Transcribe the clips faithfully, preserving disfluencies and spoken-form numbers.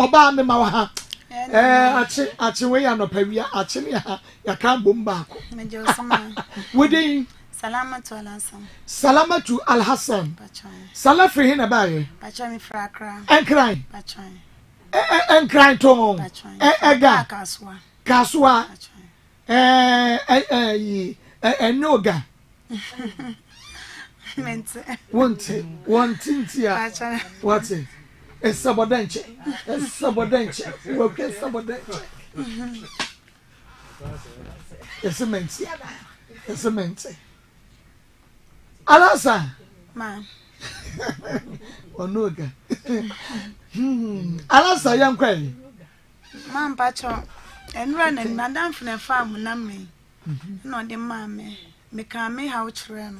Oba me mawaha. Eh, achi achi we ya no pawia achi ne ha ya kan bom baako. Meje Osman. Wodin Salamatu Al-Hassan. Salamatu Al-Hassan. Salafri hina baye. Bachami frakra. En cry. Bachami. Eh en cry to. Eh ega kaswa. Kaswa. Eh eh eh eh noga. Mente. Wonte, wontintia. What's it? It's sabodanche. It's sabodanche. We'll get sabodanche. It's a mente. It's a mente. Alasa. Ma. Onoga. Hmm. Alasa yam kweli. Ma mpacho. Enra na madam fune farm na me. No de ma me. Me kan me how chire no.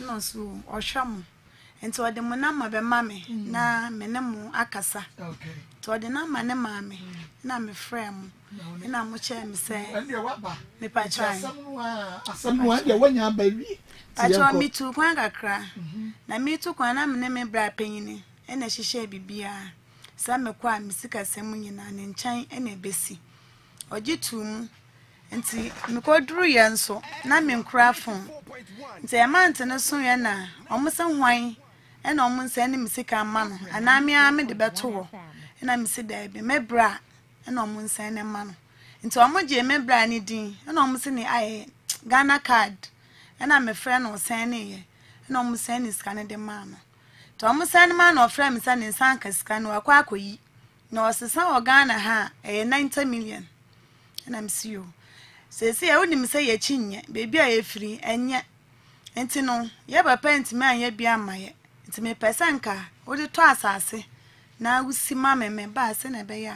No so ohwam. Enti odi mo na ma be ma me na me ne mo akasa. Okay. To odi na ma ne ma me na me frem. Na mo che me se. Andi e wa ba. Me pacho. Asamwa, asamwa de wanya ba wi. Pacho mi tu kwan kakra. Na mi tu kwan na me ne me bra penyini. E na hihye bibia. Sa me kwa mi sika sem nyina ne nchan e na besi. Oji tum nti mekodru ye nso na menkura fon nti e mantene so ye na omusa hwan e na omunsa ne misika ma no anami ame de beto wo e na misi da bi mebra e na omunsa ne ma no nti omoje mebra ni din e na omusa ni aye Ghana card e na mefre no sen ne ye e na omusa ni sika ne de ma no to omusa ne ma no ofre misa ne sanka sika no akwa akoyi na osesa o Ghana ha e ninety million e na misi yo. Se se ya wonim se ye chinye bebi a ye firi enye enti no ye papa enti me anye bi amaye enti me pesa nka wodi to asase na wusi ma meme ba ase na be ya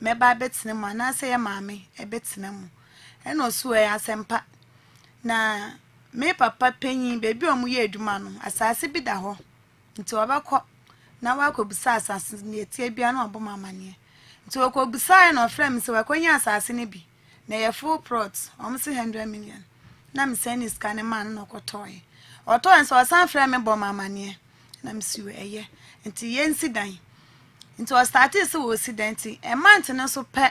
me ba betene ma na se ye maame e betene mu e no so e asempa na me papa penyin bebi o mu ye eduma no asase bi da ho enti obakọ na wakobusa asase ne etie bia na oboma mane enti wakobusa na ofra mi se wakonya asase ne bi na ye full prods almost one hundred million na me say ni scan man no kotoy oto en so san fra me bo mama ne na me siu eye nti ye nsidan nti o started so o sidan nti e man nti no so pe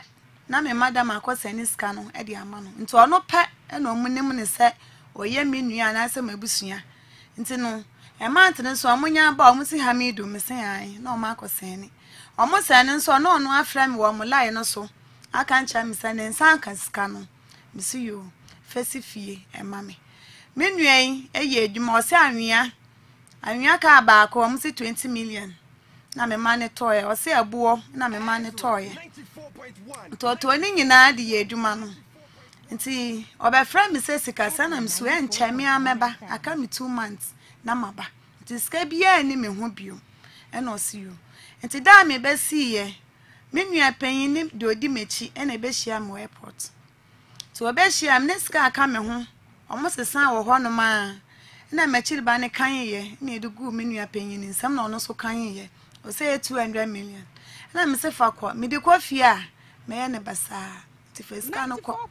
na me madam Akosem ni scan no e di ama no nti o no pe e no munim ne se o ye me nua na se mabusua nti no e man nti no so omunya ba omusi hamidu me say an na o ma Akosem ni omusa ne so no no afra me wo mo lai no so I can't try Miss Nansan Cascano. Miss you, Fessifie, and Mammy. Minway, a year, you must say, I'm I'm your car back, almost twenty million. I'm a man a toy, or say a boar, and I'm a man a toy. To any in the year, you man. And see, or by friend, Miss Essica, son, I'm swearing, Chammy, I remember. I come in two months. Namaba. It is Cabia and him whoop you, and I'll see you. And to die, may best see ye. Mimi a penny name do dimechi and a beshiam airport. So a beshiam next car come home, almost a son or one of mine. And I'm a chill by a kind ye, need a good mini opinion in some no so kind ye, or say two hundred million. And I'm a sefako, me the coffee, may an a bazaar. If a scan of cop,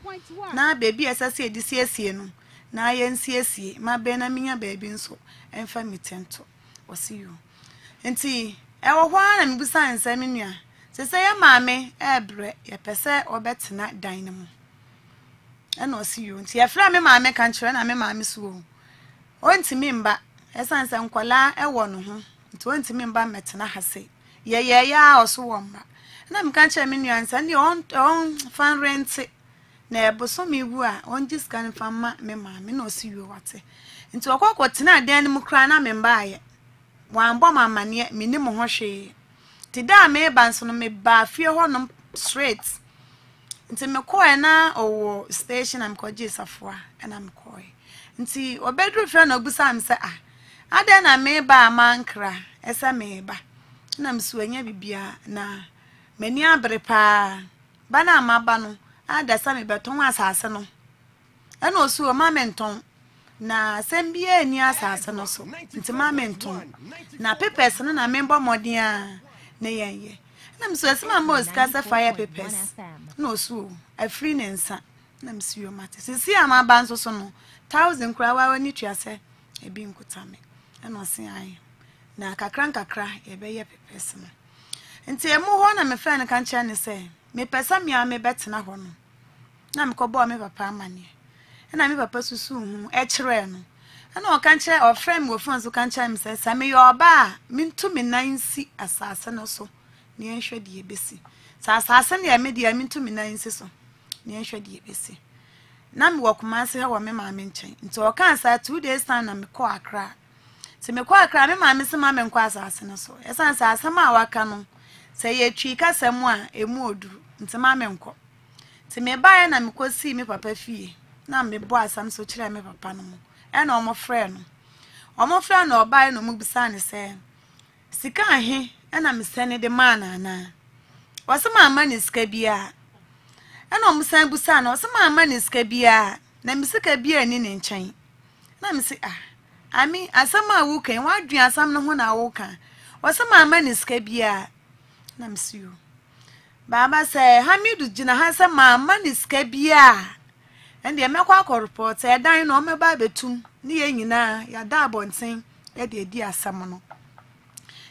now baby as I say this year's no, now ye and C S C, my benamina baby and so, and family tento, or see you. And see, our one and besides, I mean ya. They say, Mammy, Ebre, your pesa or better not dynamo. And I'll see you. See, I fly me, Mammy, country, and I mean, Mammy, swoo. Won't you mean back? A son's uncle, I won him. Twenty mean by Metana has said, Yea, yea, yea, or so warm back. And I'm country minions and your own own fan rent. Nay, but so me were on this kind of farm, me, Mammy, no see you what. Into a cock, what's not the animal crying, I mean by it. One bomb, my man, yet, minimum horseshoe. Tida me banso no me ba fie ho no straight nti me koe na owo station am koje safua and am koe nti obedru fie na obusa am se ah ada na me ba mankra esa me ba na msu anya bibia na mani abre pa ba na amaba no ada sa me beton asase no ana osu o ma menton na sembie ni asase no so nti ma menton na papers no na member modern a Nay, I'm so as my most cast fire papers. No, so a free Nansa. Nam see your matters. See, I'm a bands or so no thousand crow when you say a beam could tell me. And I'll say I now crank a cry a bay a person. Nti emu ho na me friend kan kye ne se me pesa me a me betena ho no. Na me kobo me papa amane. Na me papa susu hu e kire no. Na o kan kye o friend me o friend so kan kye me se sa me yo ba me ntumi nansi asase no so. Ni enhwe de ebesi. Sa asase ne me de me ntumi nansi so. Ni enhwe de ebesi. Na me wo komase ha wo me ma me nchen. Nti o kan sa two days time na me ko Accra. Nti me ko Accra me ma me se ma me nko asase no so. Esa sa asama awaka no. Say ye chika semwa e modu nti ma menko nti me bae na mekosi me papa fie na me bo asam so kire me papa no mo e na omo frɛ no omo frɛ na obae no mugbisa ne sɛ sika ahe e na mesene de ma na na wasema ama ne sika bia e na omsan busa na wasema ama ne sika bia na me sika bia ni ne nkyɛn na me sɛ ah ami asama awu kan wadua asam no ho na awu kan wasema ama ne sika bia na msiu baba say Hamidu jina hansa mama ni sika bia and e mekwa akọ report e dan no me ba betum ni ye nyina ya da abonten e de di asam no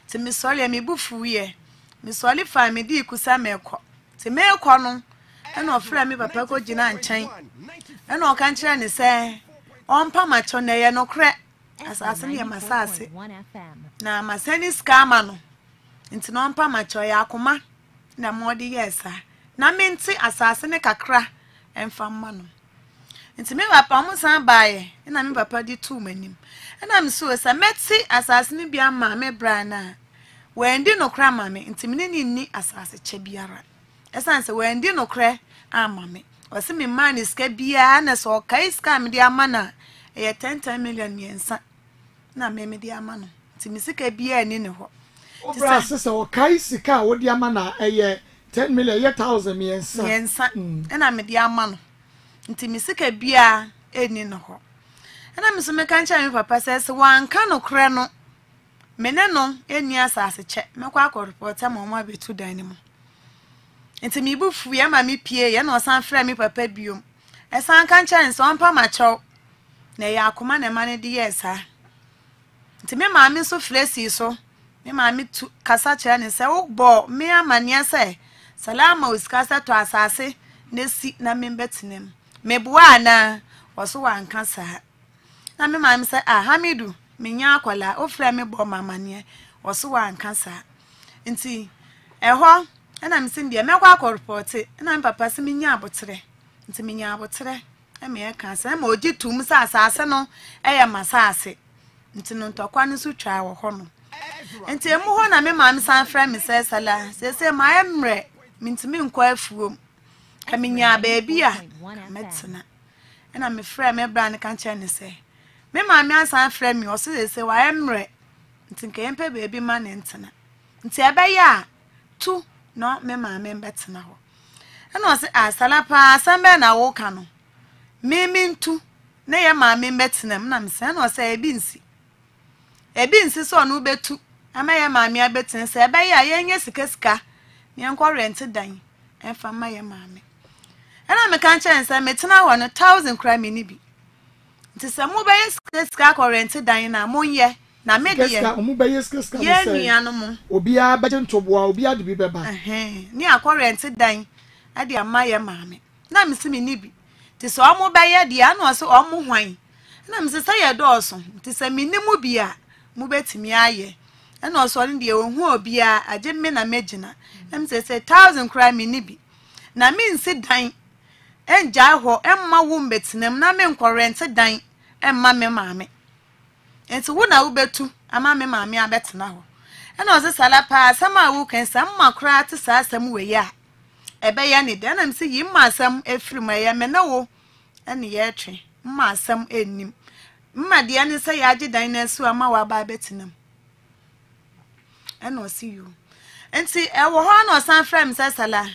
ti me sori me bufu ye me sori fa me di kusa me kọ ti me kọ no e na ofra me papa ko jina nchen e na o kan kire ni say on pa ma cho na ye no kre asase ni masase na maseni sika ma no nti no ampa macho ya akoma na modi yesa na menti asase ne kakra emfa manu nti me papa mo san baaye na me papa di tu manim na me so esa meti asase ne bia ma me bra na wendi no kra ma me nti me ni ni asase che biara esa nse wendi no kra ama me o se me man iska bia na so kai iska me di ama na e ten million yensa na me me di ama no nti me sika bia ni ne ho Obra sister o kai sika wo dia ma na eye ten million ye thousand yensa yensa na me dia ma no nti me sika bia eni no ho na me so me kan cha me papa says wan ka no kre no me ne no eni asase che me kwa akọ report ma mo abetu dan ni mo nti me bufu ye ma me pie ye na osan fra me papa biom esan kan cha nso onpa ma cho na ye akoma na ma ne di yesa nti me ma me so fresi so me mami tu kasa kire ne se wo bo me amane se salama uskasa to asase ne si na me betinem me bua na oso wan kasa na me mami se ah Hamidu me nya akola ofra me bo mamane oso wan kasa nti eho na me sin dia me kwa korporte na me papa se me nya abotre nti me nya abotre e me kasa ma oji tum sa asase no eye masase nti no ntokwa ne so twa wo ho no Enti emu ho na me maami san fra me se sala se se ma emre mintimi nko afuom ka me nya baabi a metena na me fra me bra ne kan kyene se me maami asan fra me o se se wa emre ntin ke empe baabi ma ne ntena nti abaye a tu no me maami mbetena ho na o se asala pa sambe na wo ka no me mintu na ye maami mbetena m na me se na o se ebi nsi ebi nsi so no betu amaye maami abeten se ebe ya yenye sika sika ne nko rent dan emfa maye maami ana me kan kyen se metena ho no thousand crime ni bi nti se mo be sika sika ko rent dan na monye na me de ye sika mo be sika sika ye nuanu mo obi a beje ntoboa obi a de bi beba ehn ni akorrent dan ade amaye maami na me se me ni bi nti se omo be ye de ana so omo hwan na me se se ye dooso nti se me ni mu bi a mu betimi aye na o so ni de ohu obi a agye me na megina na me say thousand crime ni bi na me nsi dan enja ho emma wo mbetinam na me nkorrent dan emma me maame enti wo na wo betu ama me maame abetena ho na o se sala pa sama wo kan sama kra te sa sam we ya ebe ya ni de na me say yi ma sam efrima ya me na wo ene ye twe ma sam enim mma de ani say agye dan na so ama wa ba betinam eno si you enti e wo ho na osan frem se sala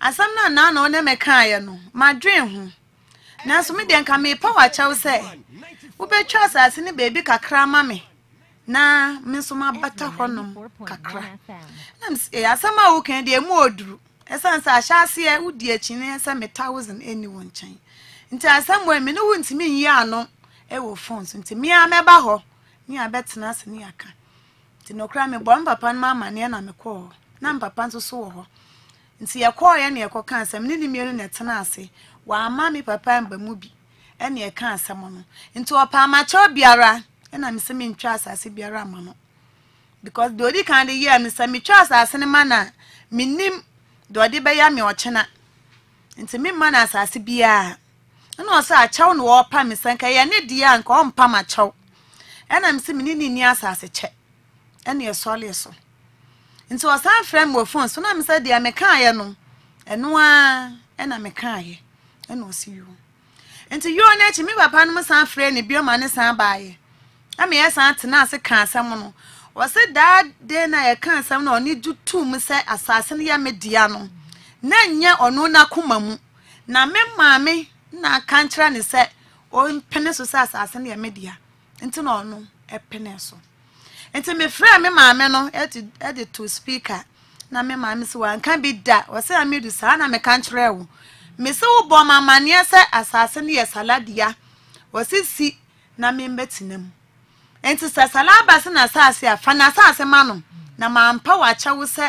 asam na na na one meka aye no madwen ho na so me de nka me pa wa chaw se wo be twa asase ne baby kakra ma me na me so ma bata ho no kakra na e asam a wo kan de mu oduru esan sa ahyase e wo de achi ne se me thousand anyone chan enti asam wo me no wo ntimi yi ano e wo phones enti me a me ba ho ni abetena se ni aka tinokra me bom papa na mama ne na me ko Number Panzo saw and see a choir near Cocans and Nini Miriam at Tanasi, while Mammy Papa and Bemubi, and near Cancer Mono, into a palmacho biara, and I'm semi trust as it biara mono. Because the only kind of year I'm semi trust as any manner, meaning do I debaya me or chena, and to me manners as it biara. And also a chown war pammy sank, I need the uncle on palmacho, and I'm semi near as a check, and near Soliaso. And so, as I friend were phone, so I'm said, dear Mecayano, and one, and I Mecay, and we'll see you. And to your nature, me, Papa, some friend, if your man is by. I may ask Aunt Nancy can't summon, or said that then I can't summon or need you two, Miss Assassin, ya mediano. Nan ya or no na kumamu. Na me, mammy, na can't run is set, or in penis assassin ya media. And to no, no, a penisal. And to me, friend, me, mamma, no, edit to speaker. Now, me, mamma, so I can't be that, or say I made the son, I'm a country. Miss Obama, man, yes, assassin, yes, saladia, was it see, now me betting him. And to Salabas and Assasia, Fanasas, manum, now, ma'am, power, shall we say,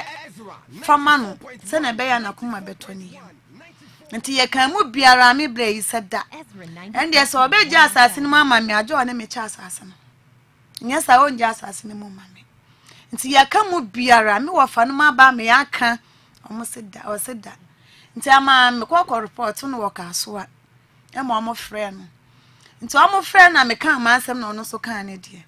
from manum, send a bay and a coma between. And to your camu be a rami blaze, said that. And yes, obey just as in mamma, me, I join him a chas assassin. Yes, I won't just ask any more, mammy. And see, I come with Biara, me or Fanuma by me, I can almost said that or said that. And tell my cock or report on walk as what? And mamma friend. And to our friend, I may come myself no so kind, dear.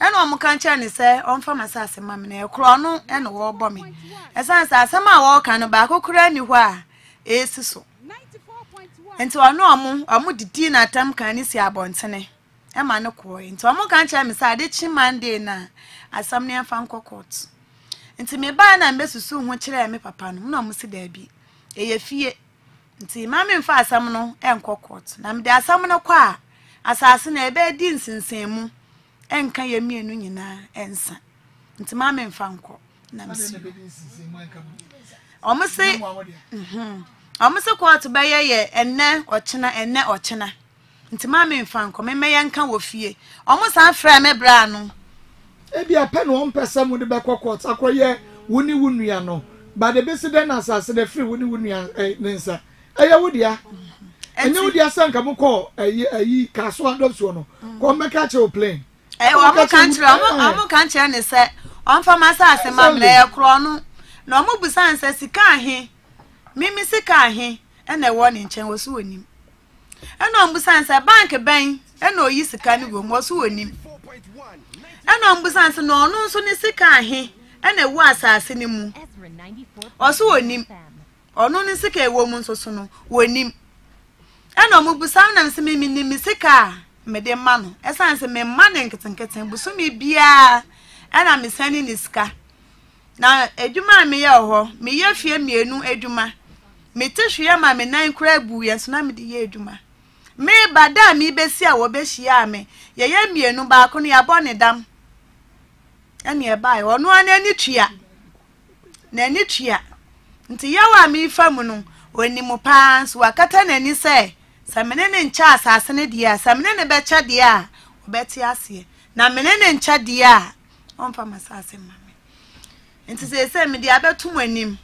And all my country, say, on from assassin, mammy, a crown and a war bombing. As I said, some walk and a back or cranny wire. It's so. And to our normal, I would detain at time can see our bontenny. Emma no coin. To a more country, Miss Adichim Monday na as some near Fanco Court. And to me, by and best soon, what chair me papa, no, Missy Debbie. A fear. And to Mammy and Far Samuel and Court. Nam there Samuel Qua, assassin a bed dins in Samu, and can you mean Nunina, and son. And to Mammy and Fanco. Almost say, hm, almost a quarter by a year, and now or china, and now or china. Into mammy and Franco, my man can with ye. Almost unfriendly, Brano. Maybe a pen one person with the back of courts, a quay, woody wooniano. But the best then as I said, a free woody woonian. I would ya. And you, dear son, come call a ye castle of Sono. Come back at your plane. I country, I'm a country, and is set on for my sass and mammy, a crono. No more besides, says he can't he. Mimmy, sick, can't he, and the warning chain was suing him. And on besides a bank bang, and no use the canny room was wooing him. And on besides no no sooner sick he, and a was assin' him or so him or no in sick a woman so soon, wooing him. And on Mubusan and Simmy Missicca, Madame Mano, as I say, my man and kitten kitten, but so me beer, and I'm sending this car. Now, Eduma me or me, your fear me, no Eduma. Me teach you, my nine crab buoy and tsunami de Eduma. Me bada me besia or besiame, ye me no balcony abonne dam. And nearby, or no one any chia. Nanny chia. Until you are me famunu, or any more pans, or catan any say. Some men in chas as an idea, some men a betcha dia, or betty as ye. Now men in chad dia. On for my sassy mammy. And to say, me the abbe to win him.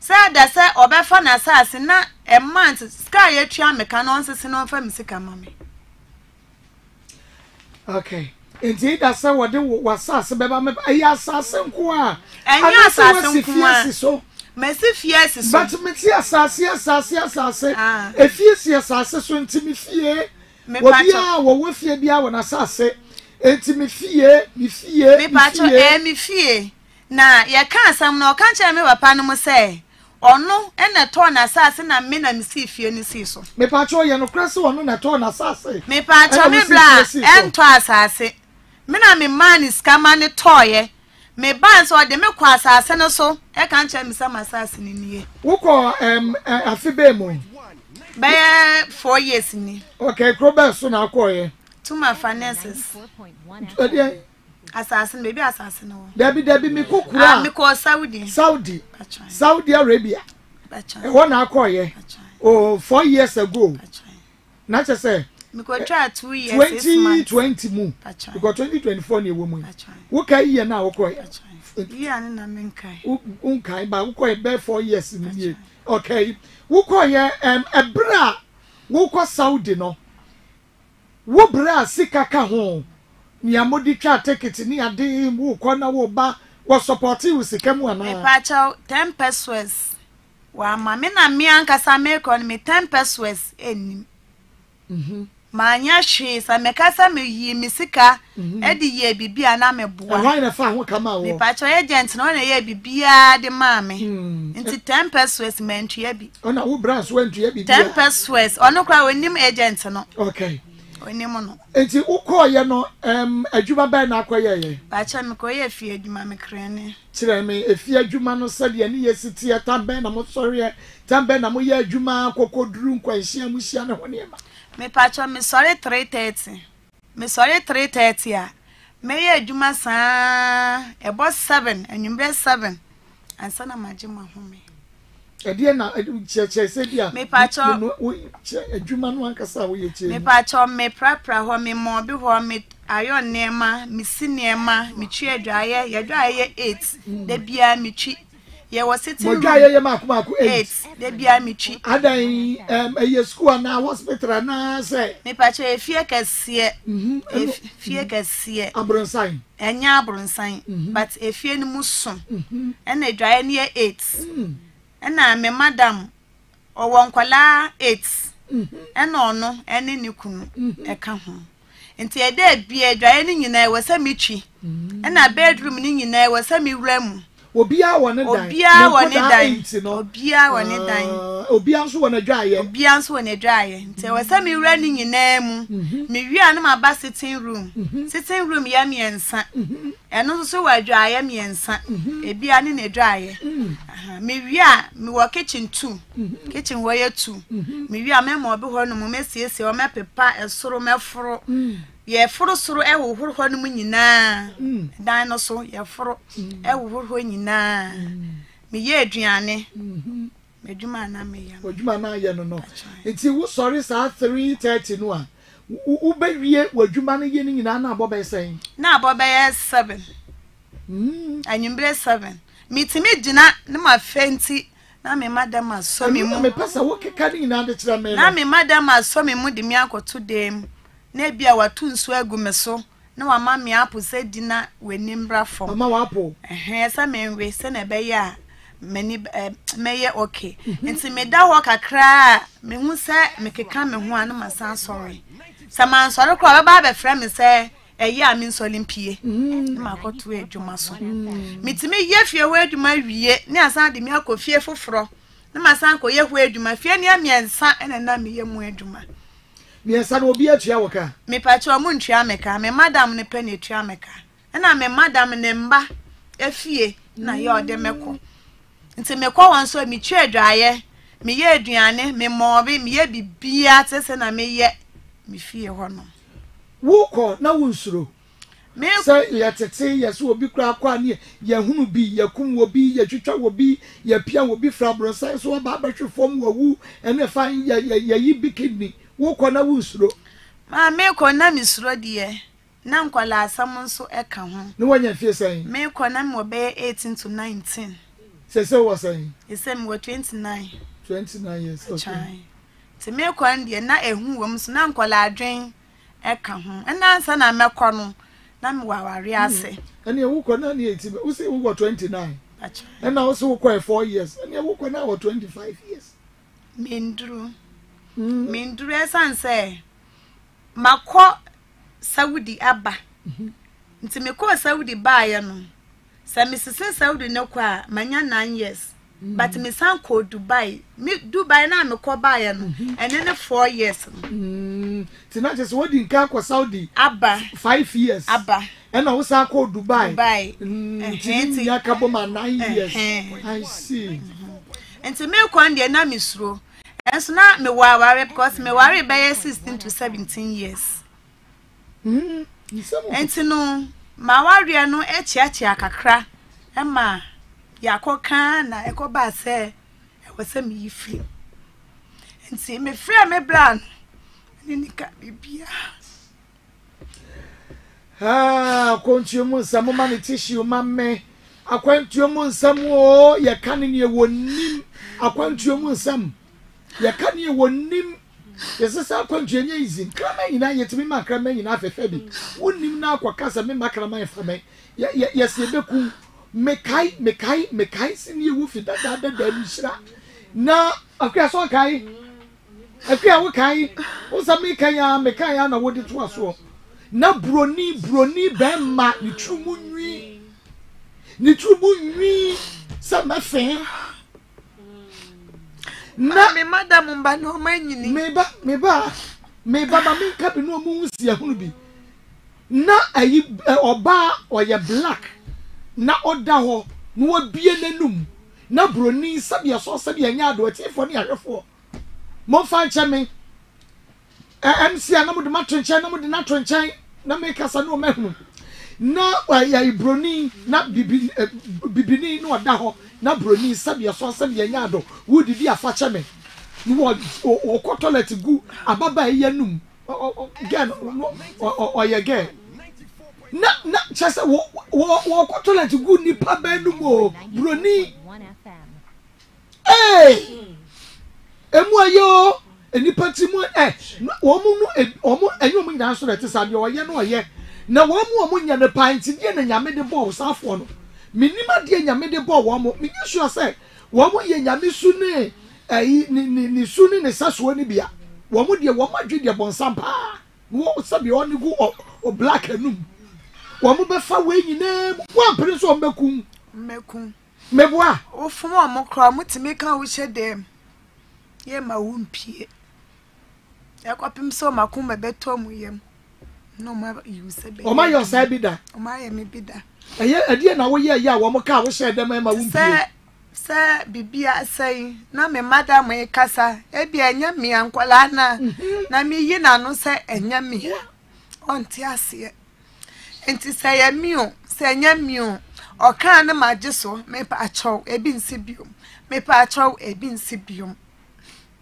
Sir, that's a oberfan assassin, a month sky a charm, a canon, and for Missica, mammy. Okay, indeed, that's what they were sassy, but I'm a assassin, qua, and your assassin, yes, so. Massive, yes, but Missy Assassin, Assassin, Assassin, if you see Assassin, so to me fear, maybe I will with you be our assassin, and to me fear, me fear, me patron, and me fear. Now, you can't, some no country, me were Panama say. Or no, and a torn assassin, I mean, I'm see if you any season. May patrol your crest on a torn assassin. May patrol me blast and twice assassin. Men I mean, man is scamming a toy. May bands or the milk was assassin or so. I can't tell me some assassin in ye. Who call em a fibemo? Bear four years in ye. Okay, crowbar soon I'll call ye. To my finances. Assassin, baby assassin. Debbie, Debbie, me cook. Me call Saudi, Saudi, Saudi Arabia. One I call ye. Oh, four years ago. Not just say. Me could try two years. Twenty twenty mo. Me could twenty twenty four year woman. What can ye now call ye? Yeah, and I mean, Kai. Unkai, but who quite bare four years in the okay. Who quite um a bra. Who quite Saudi no. Who bra sika kahon. Niamodi cha take it in the day. Who quite na who ba was supporting with sika mu ana. Me pacho ten pesos. Wa mama na mi anka sa me kon me ten pesos enim. Mhm. Manya she sa mekasa me yi misika e de ye bibia na meboa. Why na fa ho kama wo? Me pacho agent na na ye bibia de maame. Nti ten pesos mentu ya bi. Ona wo branch wentu ya bibia. ten pesos onokwa wonim agent no. Okay. Onim no. Nti wo koye no em adwuma ba na akoye ye. Pacho me koye fie adwuma me krene. Kire me efie adwuma no sade ne ye sitie tambe na mo sori tambe na mo ye adwuma kokoduru nkwanhia mu hia ne ho ne ma. Me patcho me sorry three thirty. Me sorry three thirty ya. Me ye juma san about seven and you seven. And son of my juma home. A dear now, said ya. Me patcho a juma one cassa will you me patcho me prapra home me more before me iron nema, me cinema, me cheer dryer, ye dryer eight. The beer me cheat. Ye was sitting eight. They bear me cheap. I um a school now was better na say. Me patch a fear can see it. Mhm. If fear can see it. Abron sign. And ya abron sign. But a fear no musum. Mhm. And a dry near eight. Mhm. And I'm a madam or one kwala eight. Mhm. And on no any new kunu. A come. And to a dead be a dry in there was a michi. And a bedroom in there was a me rem. Obia won't die. Obia won't die. Obia won't die. Obia won't dry. Obia won't dry. There was some running in them. Me, we are my bath sitting room. Sitting room, yammy and son. And also, I dry yammy and son. A bean in a dryer. Me, we are, me were kitchen too. Kitchen wire too. Me, we are memorable honor, messes, or my papa, and sorrow, my fro. Ye foro soro e wo horo horo mu nyina dan no so ye foro e wo horo nyina me ye aduane me dwuma na me ya odwuma na ye no no enti wo sori sa three thirty no a wo be wie wadwuma na ye nyina na aboba esen na aboba seven mm anyimbre seven me ti me gina na ma fenti na me madam aso me mu me pasa wo keka nyina de kira me na me madam aso me mu de me akoto dem Nebia watu nsu agumeso na wa mama mi apo se di na wenimbra fo mama wa apo eh se menwe se na be ya meni meye okay nti me da ho kakra me hu se mekeka me hu anu masan sorry sama sorry ko baba be frem se eye a mi nsolmpie ma koto adwuma so mitime ye fie ho adwuma wie ni asan de mi akofie foforo na masan ko ye ho adwuma fie ni amiensa ene na me ye mu adwuma. Me san obi atua woka. Me patcho mu ntua meka, me madam ne pani atua meka. Na me madam ne mba afie na ye ode meko. Nti meko won so mi twa adwaye, me ye aduane, me mobe, me ye bibia tese na me ye me fie hono. Wo ko na wo nsuro. Me se ye tete ye so obi kra kwa ne ye hunu bi, ye kum obi, ye twetwa obi, ye pia obi fra bro sai so ba ba twefom wawu, ene fa ye ye yi bikini. Wo kona wusro ma me kona misro de na nkwala asam nso eka ho ne wonya fie san me kona mo be eighteen to nineteen se se wo san e se me wo twenty-nine twenty-nine years okay se me kona de na ehu wo mso na nkwala adwen eka ho na ansa na me kono na me waware ase ene wo kona ne eighteen wo se wo twenty-nine acha ene wo se wo kwa four years ene wo kona wo twenty-five years me ndru me nduresa anse makọ Saudi aba nti mekọ Saudi ba ya no se misisi Saudi ne kwa manya nine years but me san ko Dubai me Dubai na mekọ ba ya no ene ne four years nti na just wodi nka kwa Saudi aba five years aba ene wo san ko Dubai Dubai nti ya ka bo ma nine years I see nti me kwa ndie na misuro. It's not me worry because me worry by sixteen to seventeen years. Mm hmm. And to know my warrior no etchia kakra. Emma, Yako can, I go by say, I was send me free. And see me free, me bland. And then it be ah, can't you move some money tissue, mammy? akwantuomu nsam o ye kane ne wonim akwantuomu nsam ye kane wonim yesesa akwantuenye izin krama nyina yetimi makrama nyina afefa bi wonim na akwakasa me makrama efame yesebeku mekai mekai mekai sini ewu fi dada dada mishra na akwa so kai akwa wo kai osami kan ya mekai ya na wodi to aso na broni broni bema ni trumu nwi ni trumu nwi sa mafe na me madam mba no manyini meba meba meba ba me ka bi no mu nsia hunu bi na ayi oba oya black na oda ho no obie nanum na broni sabia so sabia nya ado atifo ne ahwefo mo fa ncheme M C na mo de matrenche na mo de natrenche na make us no mehun na ya broni na bibi bibini no da ho na broni sabia so sabia nya ado wo didi afa cheme no o toilet gu ababa ye num again o ye again na na chese wo wo toilet gu ni pa ba num o broni eh emu ayo enipa ti mu eh omu nu omu enye omu nya so rete sabe oye na oye na omu omu nya ne panti die na nya mede ball safo no minima die nya mede ball omu me sure say omu ye nya me su ne eh ni ni su ne saso ne bia omu die omu adwe die bonsam pa wo sabe oni gu o black anum omu be fa we nyina wo pere so mekun mekun meboa wo fun omu kra mutimi kan wo hye dem ye ma wumpie yakopim so makumbe beto mu yem no ma use be o ma your side bida o ma ye me bida eye ade na wo ye ye a wo ka wo she dem ma wumpie se se bibia sai na me madam e kasa e bia nya me ankwala na na me yi na no se enya me onti ase enti se ye mi o se enya mi o o ka na ma jiso me pa acho e bi nsi biom me pa acho e bi nsi biom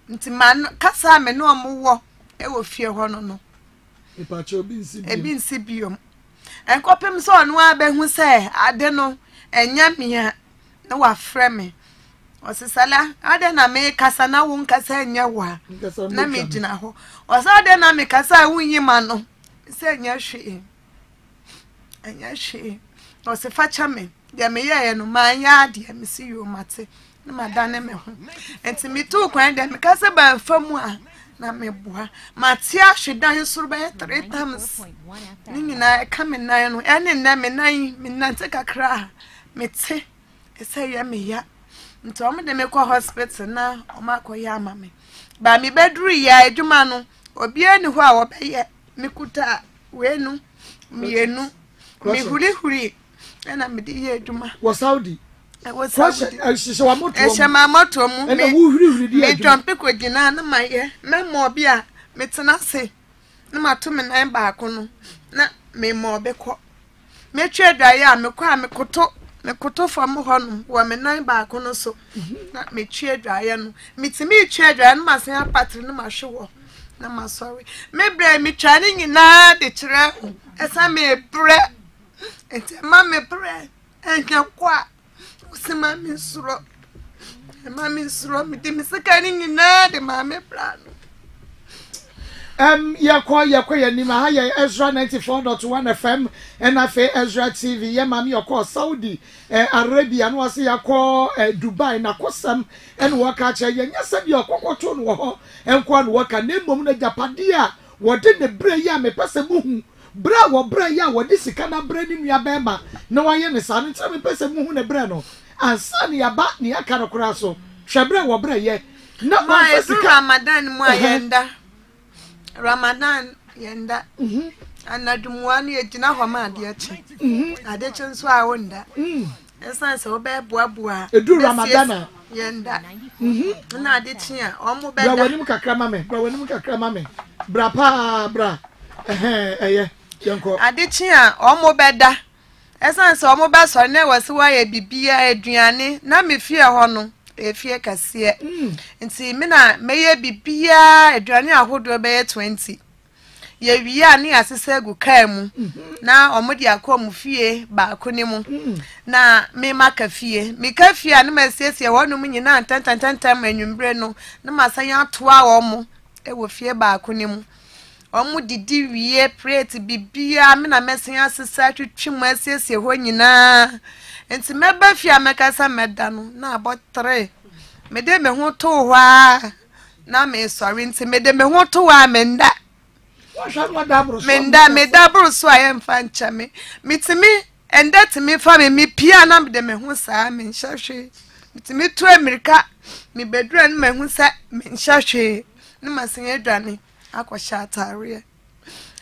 ntiman kasa me no amwo e wo fie ho no no e pa che obi nsi bi e bi nsi biom enkopem so onu abehu se ade no enya mia na wa frɛ me osisala ade na me kasa na wo nkasa enya wa na me gina ho osa ade na me kasa wo nyima no se enya hwe enya hwe osifa chame de me ye no man ya de me si yo mate na madane me ho enti me tu kwan de me kasa ban famu a na me boa matia hwedan suru ba three times ni nyina e ka me nan no ene na me nan me nan te kakra me te e say ya me ya nti o me de me kwa hospital na o ma kwa ya ama me ba me bedru ya edwuma no obi ani ho a wo be ye me kuta we nu me enu me huri huri na me di ye edwuma wo Saudi was such a shamotum, shamotum, and a woo, dear John Pickwick, and Anna, my ear, no more beer, metanase, no matuman and bacono, not me more beco. Mature Diane, no crime, coto, no coto for Mohon, woman nine bacono so, not me cheer Diane, me to me cheer Diane, must have pattern in my show. No, my sorry. Maybe I me chanting in that the trail as I may bread and mammy bread and your quack. Mammy srob, and Mammy srob me, Mister Canning, and now the Mammy plan. Um, Yakwa Yakwa Nimahaya Ezra ninety four dot one F M, and I fay Ezra T V, Yamami, of course, Saudi, Arabia, and was Yakwa, Dubai, and Akosem, and Wakacha, and yes, and Yakwaton war, and Kwan Waka, name Mona Japadia, what did the Breya me pass a moon? Bra wo bra ya wo disi kana bra ni nua bema na wa ye ne sa nta me pese mu hu ne bra no ansa ne aba ne aka no kra so hwe bra wo bra ye na ma esika Ramadan mu ayenda Ramadan yenda mhm anadum wa ne ejina ho ma de achi mhm ade chi nso a wonda mhm esa se wo be bua bua edu Ramadan yenda mhm na ade chi a o mu be da bra wanim kakra ma me bra wanim kakra ma me bra pa bra eh eh Adechia omo beda esanse omo ba so na wase wa ya bibia aduane na mefie ho no efie kase nti me na meye bibia aduane ahodo be twenty ye wia ni asese gu kai mu na omudi akọ mu fie ba akoni mu na me maka fie me ka fie na mesiesie wonu mu nyina tan tan tan tan anwumbre no na masanya toa wo mu e wo fie ba akoni mu omu didi wie plate bibia me na mesenya asese twetwe mu asiesie ho nyina enti meba fie ameka sa meda no na abọ tre me de me ho to hwa na me sorry enti me de me ho to wa menda Menda me dabro so I am fancha me. Me to me and that to me family me piano de me who sa me shashi. Me to me to America me bedran me who sa me shashi. No masing a danny. Aqua shatteria.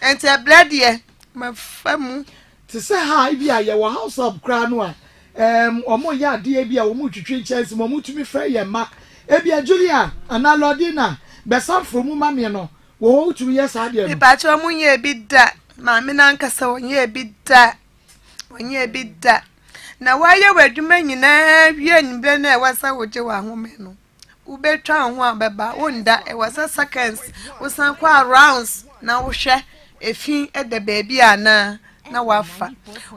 And to a blood ye, my family. To say hi via your house of Granua. Um, or more ya dear be a woman to treat chance, Momu to me fair, Mark. Ebia Julia, and I Lordina. Besam from Mumamiano. Wo tu yesa de mi ba cho mu ye bi da ma me na nkasa wo ye bi da wo ye bi da na wa ye waduma nyina wie nbe na wasa wo je wa home no u betwa ho abeba wo nda e wasa seconds wo san kwa rounds na wo hwe efi e de baabi ana na wafa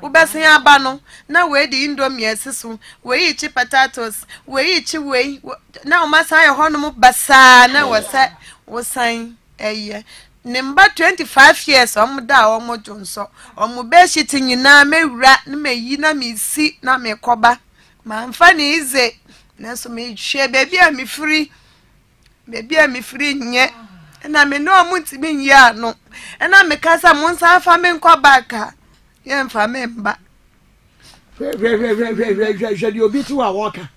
u besin aba no na we di indomie esisu we yi chi potatoes we yi chi we na o masan ye hono mu basa na wasa wo san eye number twenty-five years omuda omojonso omube shitinyi na mewura na meyi na misi na mekoba manfa ni ize nanso me hwe bebi a me free bebi a me free nye na me no omutimi nya no na me kasa monsa fa me nkoba ka ye mfa me mba radio bitu a woka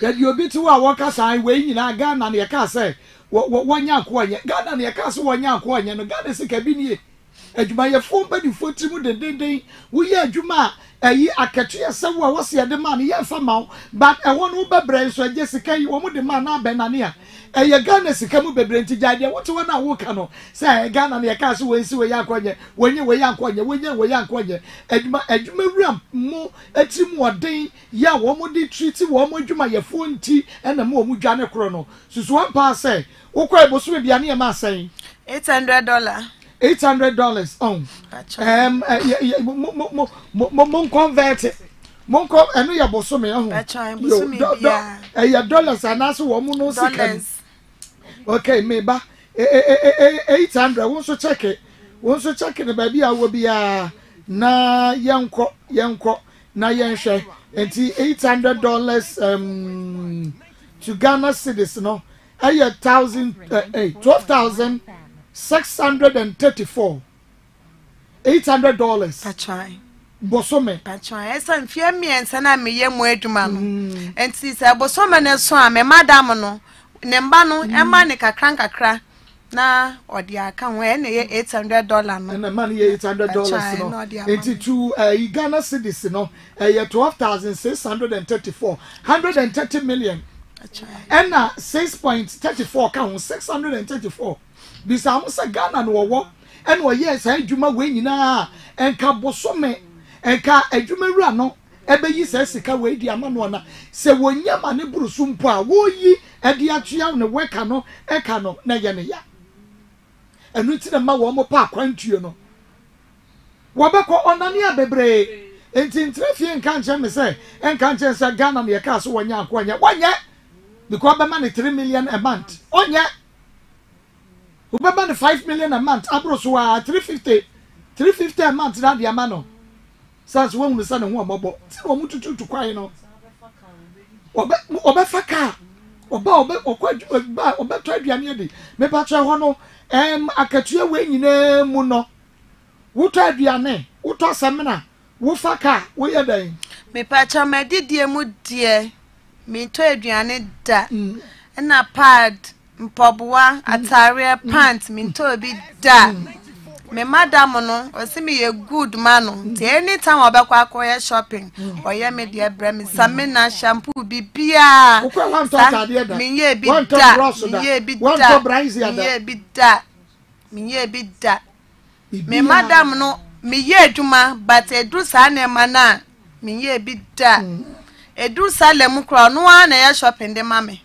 radio bitu a woka sai we nyina ga na ne ka sai wanya kwanya gada na yakaso wanya kwanya no gada sika bi nie adwuma ye fo badi fo timu dedenden wo ye adwuma ayi akato ye sawo a wose ye de ma no ye fa mawo but e won wo bebre so je sika yi wo mu de ma na benane a eye gada sika mu bebre nti gade wo to na wo ka no sai gada na yakaso wo nsi wo ye akwanya wonye wo ye akwanya wonye wo ye akwanya adwuma adwuma wura mu atimu oden ya wo mu de treat wo mu adwuma ye fo nti ena mu mu dwane kro no susu wan pa sai Okwa ebosu bia na e ma san eight hundred dollars eight hundred dollars on um mo mo mo convert mo ko enu ya bosu me ho e ya dollars anaso wo mo no sika okay me ba eight hundred won so check it won so check ne ba bia wo bia na yenko yenko na yenhwe enti eight hundred dollars um to Ghana cedis no Aye, thousand, uh, eh, twelve thousand six hundred and thirty-four, eight hundred dollars. That's right. Bosome. That's right. Esa nfie mi ensa na mi ye mu eduma no. Enti se bosome ne so a me madam no, ne mba no e ma ne kakran kakra na odi aka ho e ne ye eight hundred dollars no. Na ma ne ye eight hundred dollars no. Enti to eh Ghana cedis no, eh twelve thousand six hundred and thirty-four, hundred and thirty million. And uh, six point three four count six hundred thirty-four. Bisamusa Ghana no wo and we yes adwuma we nyina enka bosome enka adwuma wura no ebeyi se sika we di ama no na se wonyama ne brusu mpo a wo yi ade atua ne weka no eka no na ye ne ya enu ti na ma wo mo pa kwantuo no wo be ko onani abebre entin trafie enka nche me se enka nche se Ghana me ka so wonya akwanya wonya because be man three million a month onye we be man five million a month abroso wa three fifty a month na dia man no sans we mu san ho amabo ti wo mututu tu kwai no obe obe faka oba obe okwa obe to aduane de me ba twa ho no em akatua we nyina mu no wo to aduane wo to semina wo faka wo yedan me pa twa ma didie mu de me to aduane da na pad mpobwa atare pants me to bi da me madam no o se me ye good man no te anytime obekwa akọ shopping oye me de bre me same na shampoo bi bia me ye bi da me ye bi da me ye bi da me ye bi da me madam no me ye aduma but edu sa na ma na me ye bi da Edu salem kro no ana ya shopping de mame.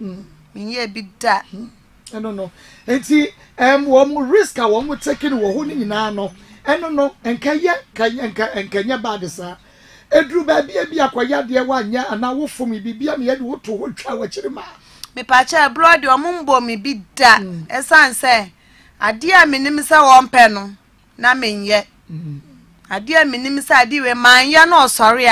Minye bi da. I don't know. And see, um, one risk, I want taking a holding in Anno. I don't know. And Kaya, Kaya, and Kenya Badessa. A drew baby, a quiet dear one year, and I will for me be a mere wood to watch our children. Me patcher abroad your mumbo me be that, as I say. A dear minimisa one panel. Namin yet. A dear minimisa dear, mine, you're no sorry.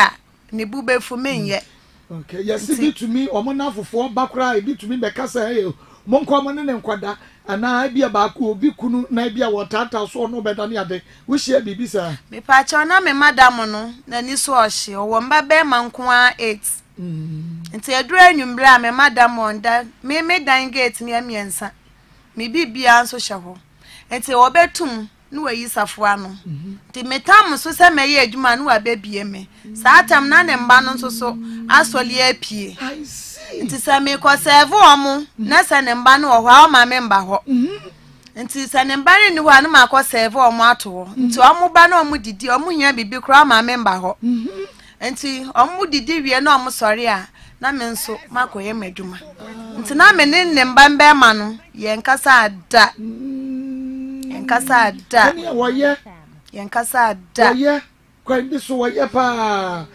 Nibube for me yet. Okay, yes, it be to me, or more now for four back ride, be to me because I Mon common and quada, and I be a baku, be kunu, nabia, or tata, so no better than the other. We shall be bizarre. Me patchona, me madamono, then you saw she, or one babe, manqua eight. And say a drain you blame, madam, on that, me may dine gate near me and son. Me be beyond so shovel. And say, Obertum, no way is a fuano. The metam so send me a man who are baby me. Satam none and banon so so, as for ye pie. I see. It's a make or several more, not an embano or how my member. And it's an embarrassing one, my cause several more to Amubano, Moody, or Munya be crown my member. And see, or Moody, we are no more sorry. Namen so, Marco, ye may do. It's an amen in them bamber man, Yankasa da Yankasa da Yankasa da. Quite this way, pa.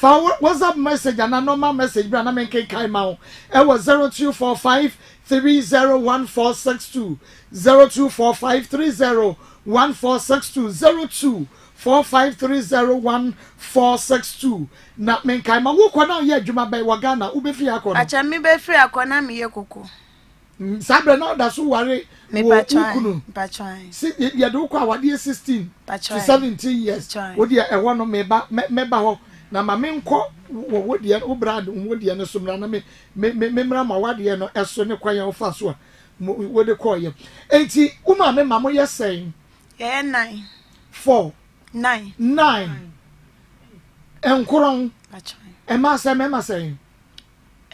What's up message and a normal message brand name K Kaimao. It was zero two four five three zero one four six two zero two four five three zero one four six two zero two four five three zero one four six two. Not men Kaima who kwana ye juma by Wagana ube free akon. Acha mi be free akona mi ye koko. Sabra no that's who worry me patchwine patchwine see ye do kwa wadi sixteen to seventeen years wodi e wono meba meba ho. Na mamenko wo de wo brad wo de no so mra na me memra ma wade no eso ne kwaye wo fa so wo de koye enti wo ma me ma mo ye sen ye nine four nine nine enkoron e ma se me ma sen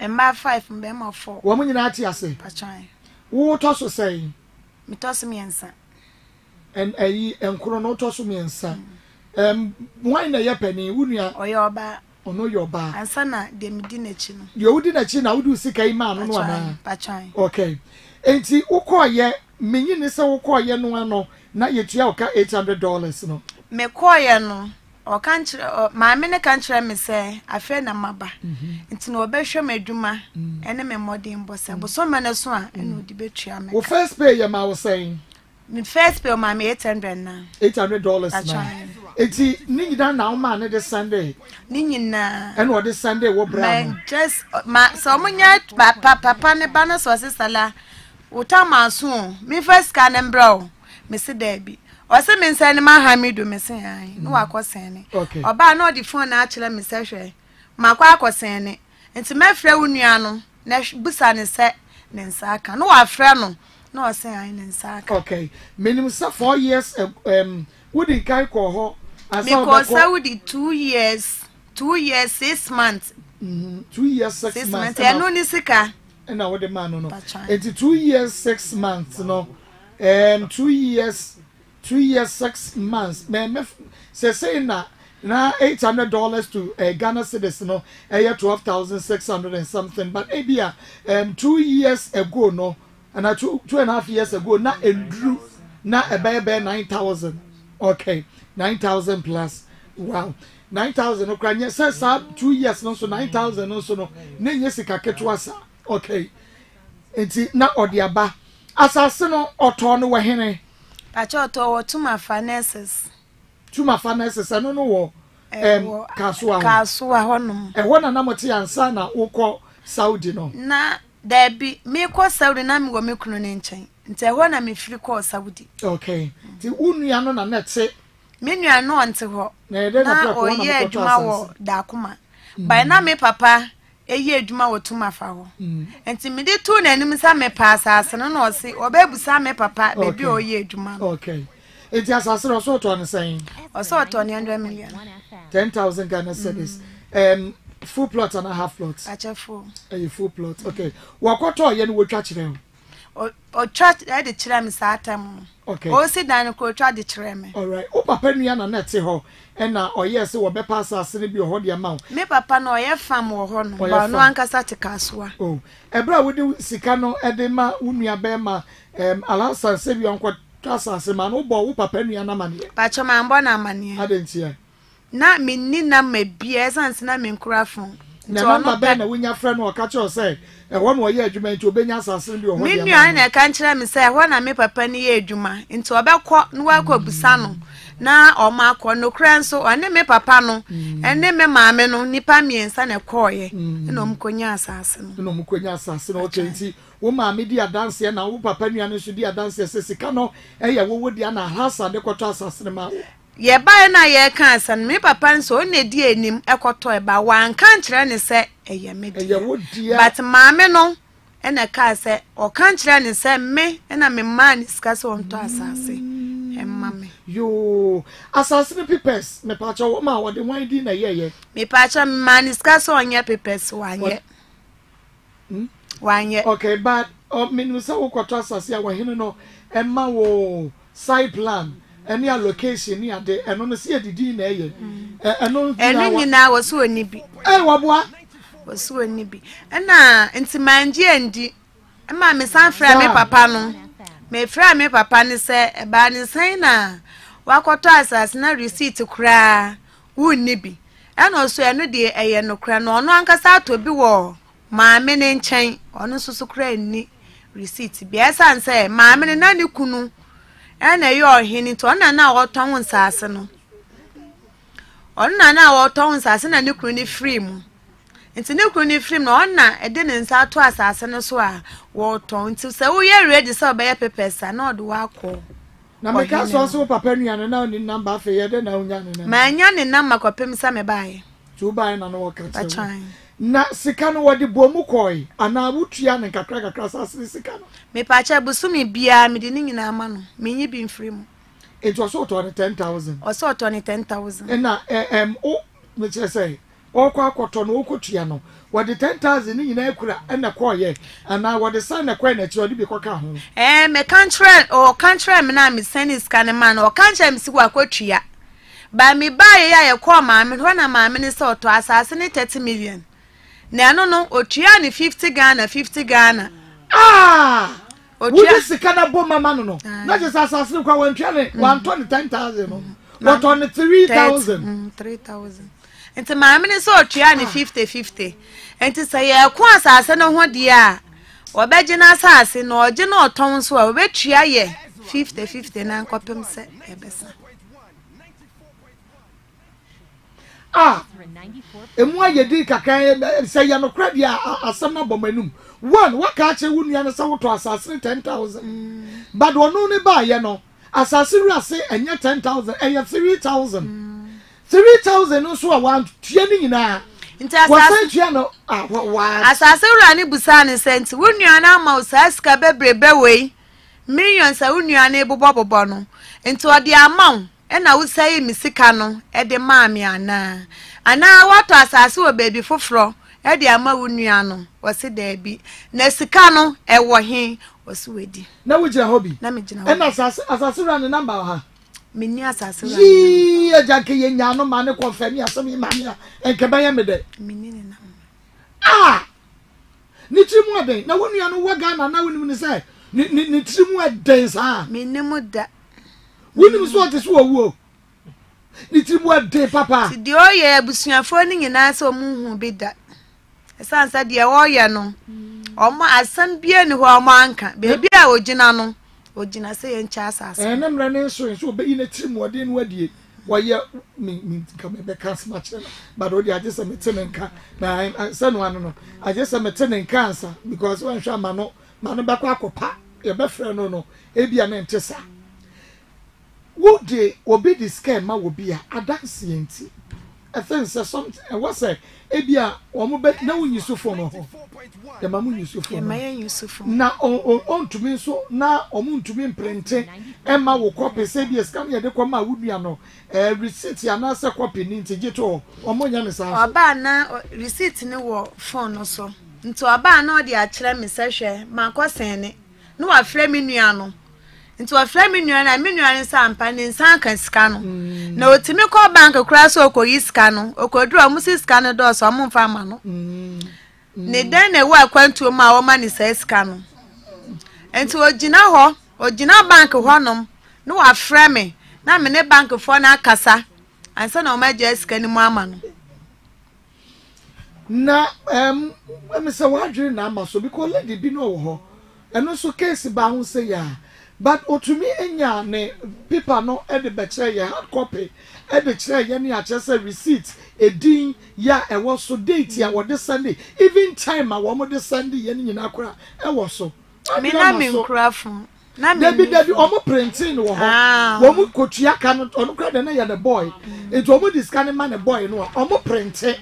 e ma five me ma four wo mo nyina ati ase pachan wo to so sen me to so me ensa en ayi enkoron no to so me ensa. Um, why na ye penny? Unia or your bar or no your bar? And sana de midinachin. You wouldn't chin, I would do sick a man, no one. Okay. Ain't he who call ye? Meaning is so call ye no one, no, not yet yoka eight hundred dollars. No, me call ye no, or country or my many country, me say, I fear na maba. It's no besha me duma, and a memody in Boston, but so many as one, and no debate. Well, first pay your ma was saying. Me first pay my eight hundred now. Eight hundred dollars. Eti ninyi dan na ma na this Sunday ninyi na and what this Sunday wo bra just ma so munya papa papa ne ba na so sala utama aso me first ka na mbra me se da bi o se me nsa ne ma ha me do me se han no akosen ne oba na o di phone na akira me se hwe ma kwa akosen ne enti me frɛ wo nua no na busa ne se ne nsa aka no wa frɛ no na o se han ne nsa aka. Okay, minimum sa four years um wouldn't kai call ho. Because I would be two years, two years, six months. Mm-hmm. Two years, six, six months. I know Nisika. And I would demand no. It's two years, six months, no. Um, two years, two years, six months. Man, say say na na eight hundred dollars to a Ghana citizen, no. A year twelve thousand six hundred and something. But Abia, um, two years ago, no, and I two two and a half years ago, na a drew, na a baby nine thousand. Okay. Nine thousand plus. Wow. Nine thousand Ukraine says two years no so nine thousand no so no ne yesika ketwasa. Okay. Enti na odiaba. Asase no oto no wehene. Pacho to wo to my finances. To my finances ano no wo em kasua. Kasua honum. E ho na na moti ansa na ukọ Saudi no. Na there be me ko Saudi na me go me kunu ne nchen. Nti e ho na me firi ko Saudi. Okay. Ti unu ya no na na te menu ano ante ho na oye aduma wo da akoma by na me papa eye aduma wo tuma fa ho enti me de tu na anim sa me pa asase no no se obebusa me papa be bi oye aduma. Okay, enti asase no so to ne sen so to ne one hundred million ten thousand Ghana cedis um full plot and a half plot acha full a full plot. Okay, wakoto ye no wotwa kirem O o try the chirem satam. Okay. O si dan ko try the chirem. All right. O papa nua na na te ho. E na o yes wo be pass asere bi ho de ma. Me papa na o ye fam wo ho no. Ba no anka satikaswa. Oh. Ebra wo di sika no e de ma unua be ma em alansan se bi onko tasa se ma no bo wo papa nua na mane. Ba choma ambo na mane. Adentia. Na me ni na me bia sans na me nkrafon. Na mama be na wonya frɛ no ɔka kyerɛ sɛ ɛwɔ no ɔyɛ adwuma nti obenya asase bi ɔhɔ dia. Me nua na ɛka nkyerɛ me sɛ ɛwɔ na me papa ni yɛ adwuma nti ɔbɛkɔ no wakɔ busa no na ɔma akɔ no kran so ɔne me papa no ɛne me maame no nipa miensa na ɛkɔɔyɛ na ɔmkonya asase no na ɔmkonya asase no ɔkyɛ nti wo maame di adanse na wo papa nua no so di adanse sɛ sika no ɛyɛ wo wodia na hasa de kɔtɔ asase no ma. Ye ba na ye kansan me papa nso onedi enim ekoto e ba wan kan kire ne se eye medi but maame no ena ka se o kan kire ne se me ena me man sika se onto asase e mame yo asase papers me pa cho ma wo de wan di na ye ye me pa cho man sika se onye papers wanye hm wanye okay but o me no se wo koto asase a wo hinu no e ma wo side plan any allocation near the and on the sea the dinner and on any now was so nibi and what was so nibi and now into my G N D and my miss and friend me papa no me friend me papa ni say a banning saying now what what as not receipt to cry who nibi and also I know the air no cry no no uncas out to be war my meaning chain on a so crazy receipt be as and say my meaning and you couldn't. And you're hinting to another or tongue assassin. On another or tongue assassin, a new crony frame. It's a new crony frame, no, a dinner's out to assassin or swa, war tongue to say, oh, you're ready to sell by a papers and not walk. Now, my castle also paperian and only number for your dinner. My yan and number copim some by two by an unwalker. Na sikano wadi bomukoi, and I would yan and crack across us in Sicano. Me patcha busumi bia, me dining in a man, me being free. It was so twenty ten thousand, or so twenty ten thousand. And now, em, oh, which I say, or quaquaton, or cotiano, what the ten thousand in Acura and a quay, and now what the son a quay at your debicoca. Em, a country or country, and I'm sending Scannerman or country, and see what cotia. By me buy a ya call, ma'am, and one of my minister to assassinate thirty million. No, no, no, Ochiani fifty Ghana, fifty Ghana. Ah, Ochiani cannot bomb my man. No, not just assassin. One twenty, one twenty, ten thousand, one twenty, three thousand, three thousand. And to my minister, Ochiani fifty, fifty. And to say, I can't assassin on what they are, or begging assassin, or general tones who are rich, yeah, fifty, fifty, and Uncle Pim said, ah, and why you did Kaka say Yanokradia as some number menum. One, what catcher wouldn't Yanasaw to assassinate ten thousand? But one only buy Yano, assassin Rassi and yet ten thousand, and yet three thousand. Three thousand also I want training in a Interno. Ah, what was assassin Rani Busani sent, wouldn't you an almost ask a bebre millions I wouldn't you unable Bobo Bono into a dear amount. And I would say, Miss Cano, at the mammy, and now what was I saw a baby for fro, at the Amawuniano, was it there be Nessicano, at Wahin, was with. Now, which your hobby, Namijin, and as I surround the number of her. Minas, I saw Jackie and Yano Manico Femia, some Mamma, and Cabayamede. Meaning, ah, Nitrimu day, now when you know what gun, and now when you say Nitrimu days, ah, Minimu that. William Swantis were woe. Little word day, papa. The oil was your phoning and I saw moon who bid that. A son said, dear, all you know. Or my son being who are manka, baby, I would Ginano, or Gina say and chassis. And I'm running so and so be in a trim or didn't wed ye. Why, you mean to come back as much, but only I just am a tenant. Now I'm son one, no, I just am a tenant cancer because one shamano, Manabacco, pa, your best friend, no, no, Abian and Tessa. What day will be the scam? I will be a dancing. I think something. And what's a Abia or Mobet? No, you so for no. The Mamun you so for me. Now, on to me so now, or moon to me printing. Emma will copy Sabias come here. The comma would be no receipt. You are not so copying into get all or more than a banner receipt in the war phone or so. Into a banner, the actual message, M'akosem. no wa frɛ me nua no nti wa frɛ me nua na me nua ne sa ampa ne nsa kan sika no na otimi kɔ bank kura so okoyi sika no okodru a musi sika no dɔ so amfa ma no ne den na wa kwantuo ma wo ma ne sa sika no nti ogina hɔ ogina bank hɔ nom no wa frɛ me na me ne bank fɔ na akasa ansa na o ma gye sika ni mu ama no na um me say wadwere na amaso because lady bi no ho eno so case ba ho say ya but otumi enya ne paper no e de be kire ya hard copy e de kire ya ne a kire receipt edin ya e wo so date ya wo de sunday even time a wo mo de sunday ya ne nyina kora e wo so me na me nkrafo na me debi debi omo printing wo ho wo mo kotua kan onu kra de na ya the boy it wo mo discard man the boy no omo printing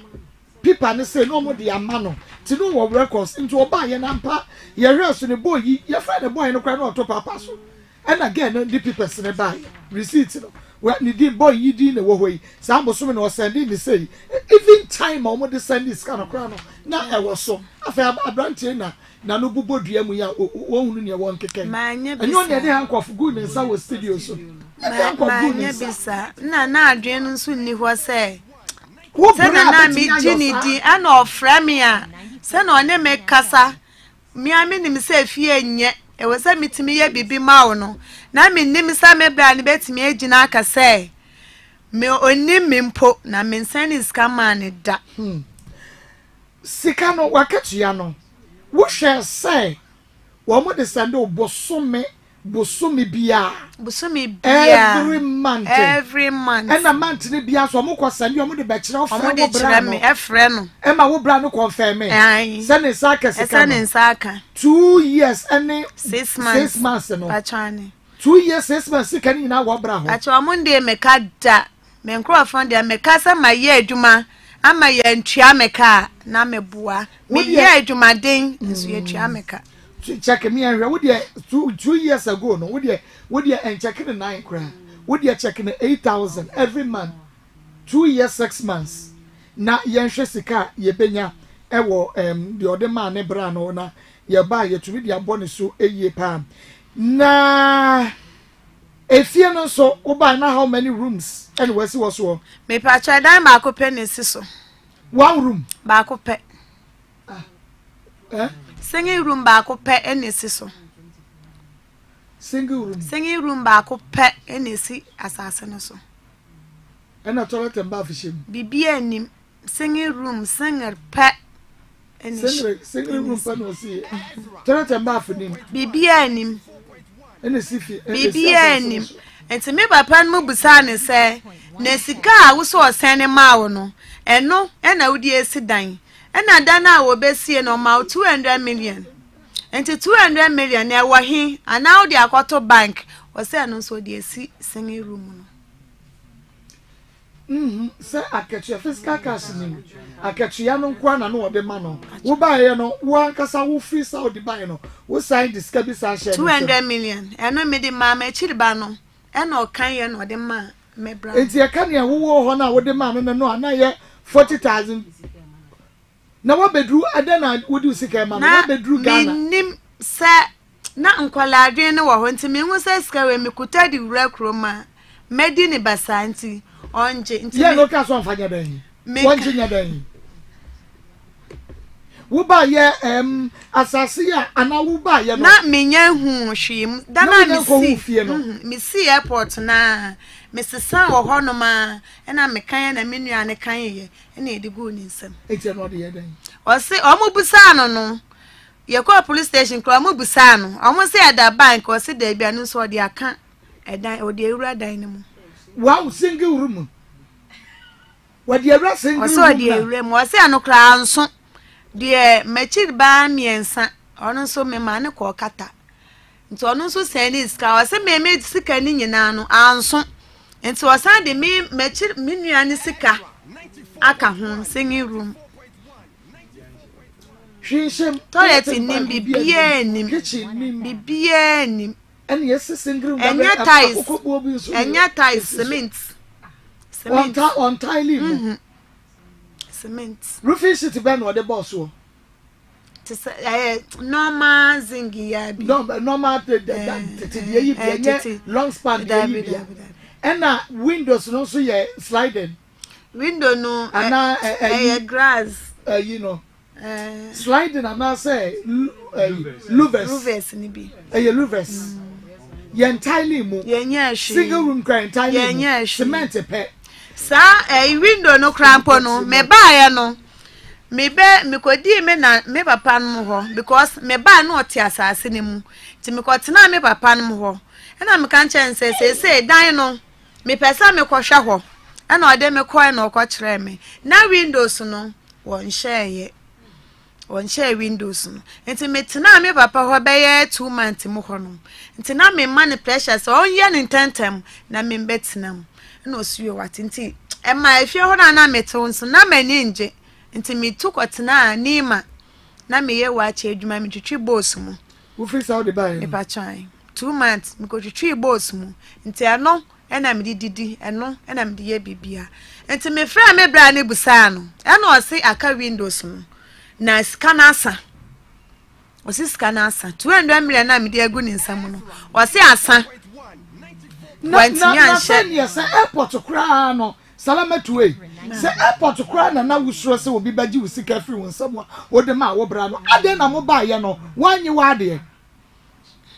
people ne say no more the amano ti no wo records into oba ye na mpa ye reso ne boy ye fra the boy no kwa na to papa so and again the people se ne buy receipt no we ne di boy yi di ne wo hoyi sambo so me no send ni say even time omo de send this kind of kwa no na e wo so afa abrantie na na no bobodua mu ya won hunu ne won keken and on the dey hankof good in saw studio so hankof good bisa na na adwe no so ni ho say Senna me Ginny D and or Framia. Senna ne me Cassa. Me, I mean himself here yet. It was a meeting me yet be mauno. Now me name is Sammy Brandy bet me a Jinaka say. Me or name him po, na men send his command that. Hm. Sicano Wakatiano. What shall say? Woman the Sando Bosome. Busumi bia busumi bia every month every month and a month ni bia so mo kwasan yo mo de bekire ofre mo de kire me e frɛ no e ma wo bra no confirm me se ne saka sika ne saka two years and six months six months no pachane two years six months sika ni na wo bra ho acha mo de meka da me nkro afan de meka se ma ye adwuma ama ye ntua meka na meboa me ye adwuma den nso ye ntua meka check me and what you two two years ago no what you what you and checking the nine grand what you checking the eight thousand every month two years six months na yenhwe sika ye benya e wo um the other man e bra no na ye ba ye to dia bone so eye pa na efie no so wo ba na how many rooms and we see was wo me pa try dan ma ko pe ne so one room ba ko pe ah eh Single room back up pet any siso. Single room. Single room back up pet any si assassin so. And a toilet and bath Bibi any single room singer pet any single single room panel see. Toilet and bath him. Bibi any. Any sifi. Bibi any. And to me by pan mubusani say Nesika we saw sending mauno. And no, and I would ye sit down. And I done our best here no mouth two hundred million. And to two hundred million, there were he, and now the quarter bank was saying also the singing room. Mm hmm, sir, I catch your fiscal casting. I catch Yanum Kwana no the man. Who buy no one cassa who frees out the bino. Who signed the scabby sasha two hundred million. And I made the mamma chilbano. And all canyon or the ma, my brother. It's your canyon who wore honor with the mamma no, and I yet forty thousand. Na wa bedru adana wodi usika ma na bedru Ghana nim se na nkola adwe ne wo ho nti me hu se sika we mekuta di wura kroma medi ne basanti onje nti ye no ka so anfanya dan onje nya dan wo ba ye em asase ya ana wo ba ye no na menya hu hwem da na me si me si airport na Missus or Honoma, and I'm a kind and menu and a kind, and a good in some. It's another day. Or say, Omobusano, no. You call police station, Clamobusano. I must say at that bank or sit there be a news or the account at that or the era dynamo. Wow, single room. What the era single room? I saw the era room. I say, I no crown son. The machine by me and son, or no so me man a call cutter. So no so send his car. I say, me made sick and in an answer. And so I said, the me mechir minuanisika aka home singing room. She shame toilet in him be beaning, kitchen be beaning, and yes, a single and your ties and your ties cement cement on tile cement. Rufus to ban what the boss will. normal zingi ya bi normal normal long span ya and windows no so ye sliding window no ana grass you know sliding ana say louvers louvers ni bi eh louvers ye entirely mu single room cry entirely cement pe sa eh window no crampo no me ba ya no me be me kodi me na me papa no ho because me ba na oti asase ne mu ti me koti na me papa no ho e na me kan chen se se se dan no me pesa me kwohwe ho e na ode me koi na okwo kire me na windows no won share ye won share windows no enti me ti na me papa ho be ye two months mo ho no enti na me man pressure so on ye ni tentem na me betinam na osuwe wat enti e ma efie ho na na me to nso na me ni nje Inti mi tu kwa tina nima. Na mi ye wache ejuma mi chitri bosu mu. Ufri sa odi ba eno? Two months. Mi ko chitri bosu mu. Inti ano, ena mi di didi. Ano, ena mi di ye bibia. Inti mi frea me bra ni busano. Ano wasi aka windows mu. Na skanasa. Wasi skanasa. two hundred million na mi di egu ninsamuno. Wasi asa. Na, na, na feni ya sa airport ukura ano. Salametwe. Se airport kura na na wusro se obi baji wusika firi wonsamwa wode ma wo bra no ade na mo ba ye no wanyi wade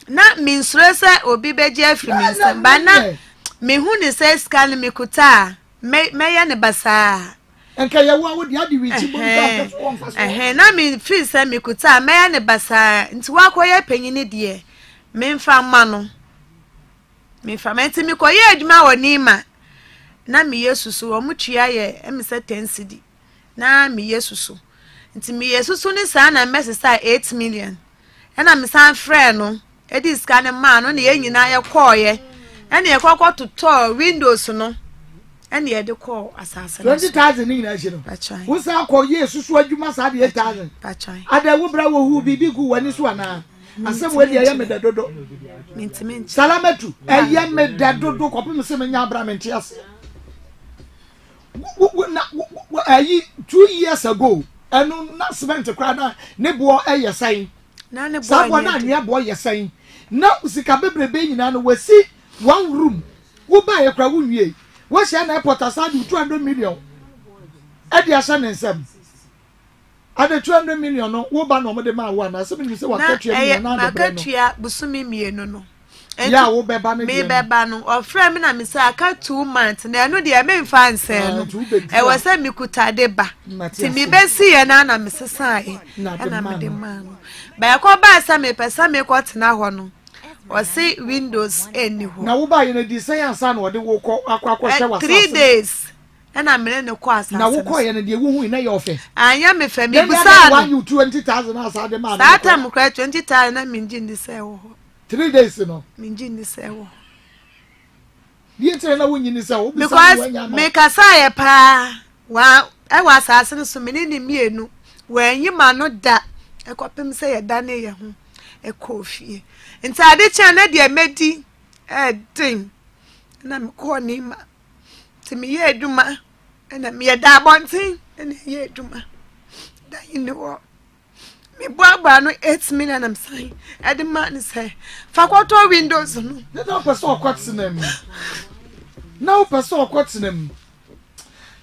na minsro se obi baji afiri minsam ba na me hu ni se scan me kuta me ye ne basa enka ye wo wode ade wi chi bo nka so won faso eh na me free se me kuta me ye ne basa nti wa koye panyini de me mfa ma no me mfa me nti me koye aduma woni ma na mi yesusu wo mutua ye emse ten cedi na mi yesusu nti mi yesusu ni sa na mesesa eight million na mi san frɛ no e di ska ne ma no na ye nyina ye kɔɔye na ye kɔkɔ totɔ windows no na ye de kɔ asase twenty thousand ni nyina hye no wo san kɔ yesusu adwuma sa de eight thousand ada wo bra wo hu bibi gu wani so ana asɛm wo de ye me dadodo mintimin salamatu e ye me dadodo kɔpem sɛ me nya bra me nte ase two years ago, and not spent a crowd. Nebo, a year saying, Nana Sabana, near boy, you're saying. Now, Sikabe Bain, and we see one room. Who buy a crowd? Ye, what's an airport? A son, two hundred million. At your son and some. At the two hundred million, no, Woban over the man one. As soon as you watch your country, Busumi, me, no, no. Ya wo beba me beba no ofre me na me say aka two months na no de me fan say no e wo say me kutade ba ti me be si e na na me sesai na me de man ba ko ba say me pesa me ko tena ho no o say windows eni ho na wo ba yen di say ansa na wo de wo ko akwa akwa hwa three days na me ne ko asa na wo ko yen de wo hu na ye ofe anya me fa me busa na twenty thousand asa de ma that time ko twenty thousand na me nji ndi say wo Three days, you know. Because make us say pa. Wow, I was asking so many me no. When you man not that, I got him say a danny ya home, a coffee. Inside the channel, dear Meddy, a thing. And I'm calling him to me, yeah, Duma, and I'm here that one thing, and yeah, Duma. That you know. Me baba no eight million I'm saying. I demand say. Fakoto windows no. No person akwat nem. No person akwat nem.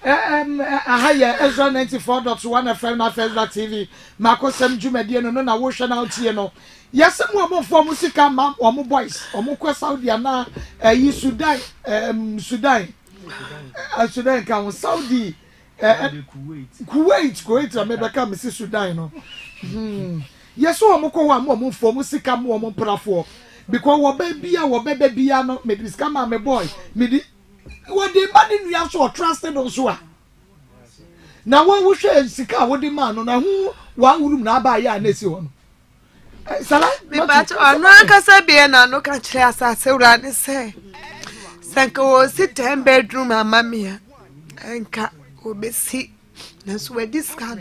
Um ahaya Ezra ninety four point one F M na Ezra T V. M'akosem dwumadie no no na wo hwe na otie no. Yesem wo mo fo musika ma wo mo boys, wo mo kwa Saudi na eh Sudan, um Sudan. Sudan kan Saudi eh Kuwait. Kuwait Kuwait ameba ka me Sudan no. Hmm. Yeso omo ko wa mo mo fo mo sika mo mo prafo because wo ba bia wo bebe bia no me sika ma me boy me di wo di ma ni nua so trusted on so a na wo wo hwe sika wo di ma no na hu wa wurum na ba ya na si ho no sala me ba to anu aka se bia na no ka kire asa se ura ni se sanko wo sit ten bedroom ama mia enka obesi That's where this can.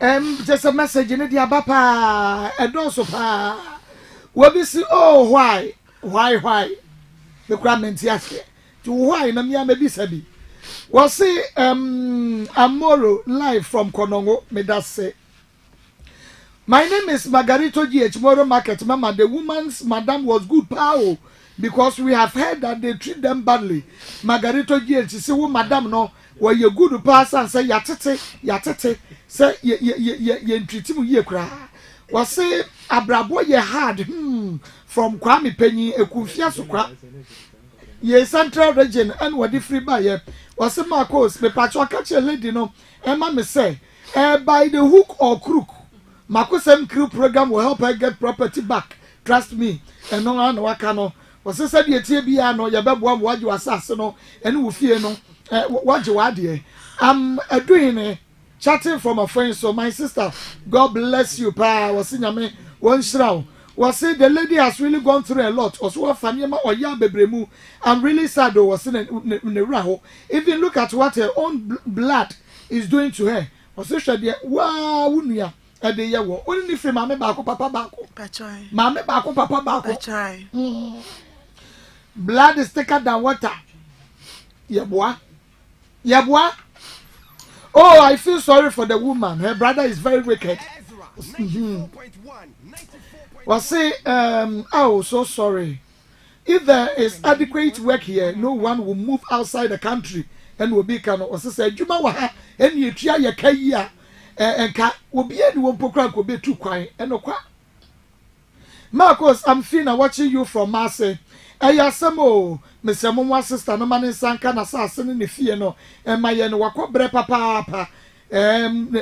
Um, just a message in the abapa and also pa. What we see? Oh, why, why, why? The government yes. To why? Na miya mebi sabi. We see um Amoro live from Konongo. Me that say. My name is Margarito G H Moro Market. Mama, the woman's madam was good power because we have heard that they treat them badly. Margarito G H say, "Oh, madam, no, well, you good pass and say yatete, yatete, say ye ye ye ye treat him ye kra." Was say abrabo ye hard hmm from Kwame Penny a confiasu kra. Ye central region and what the free by ye was say Marcos me patcho catch a lady no. Emma me say, eh by the hook or crook. M'akosem crew program will help her get property back. Trust me. And no one work no. Was this a T B A no? You better one what you assassin no. And we fear no. What you are there? I'm doing a chatting from a friend. So my sister, God bless you, pa. Was in me one shroud. Was it the lady has really gone through a lot. Or so family or ya bebremu. I'm really sad though. Was in the raho. Even look at what her own blood is doing to her. Was this a wow. Only if you mammy bako papa bako. Mammy bako papa bako. Blood is thicker than water. Yabwa. Yabwa. Oh, I feel sorry for the woman. Her brother is very wicked. Well, say, um, oh, so sorry. If there is adequate work here, no one will move outside the country and will be kind of. Say, Juma waha, and you try your kaya. And cat will be anyone program could be too quiet and no quack. Marcos, I'm feeling watching you from Marseille. I am some oh, Miss Momo's sister, no man in Sankan assassin in the Fiano, and my yen wako bre papa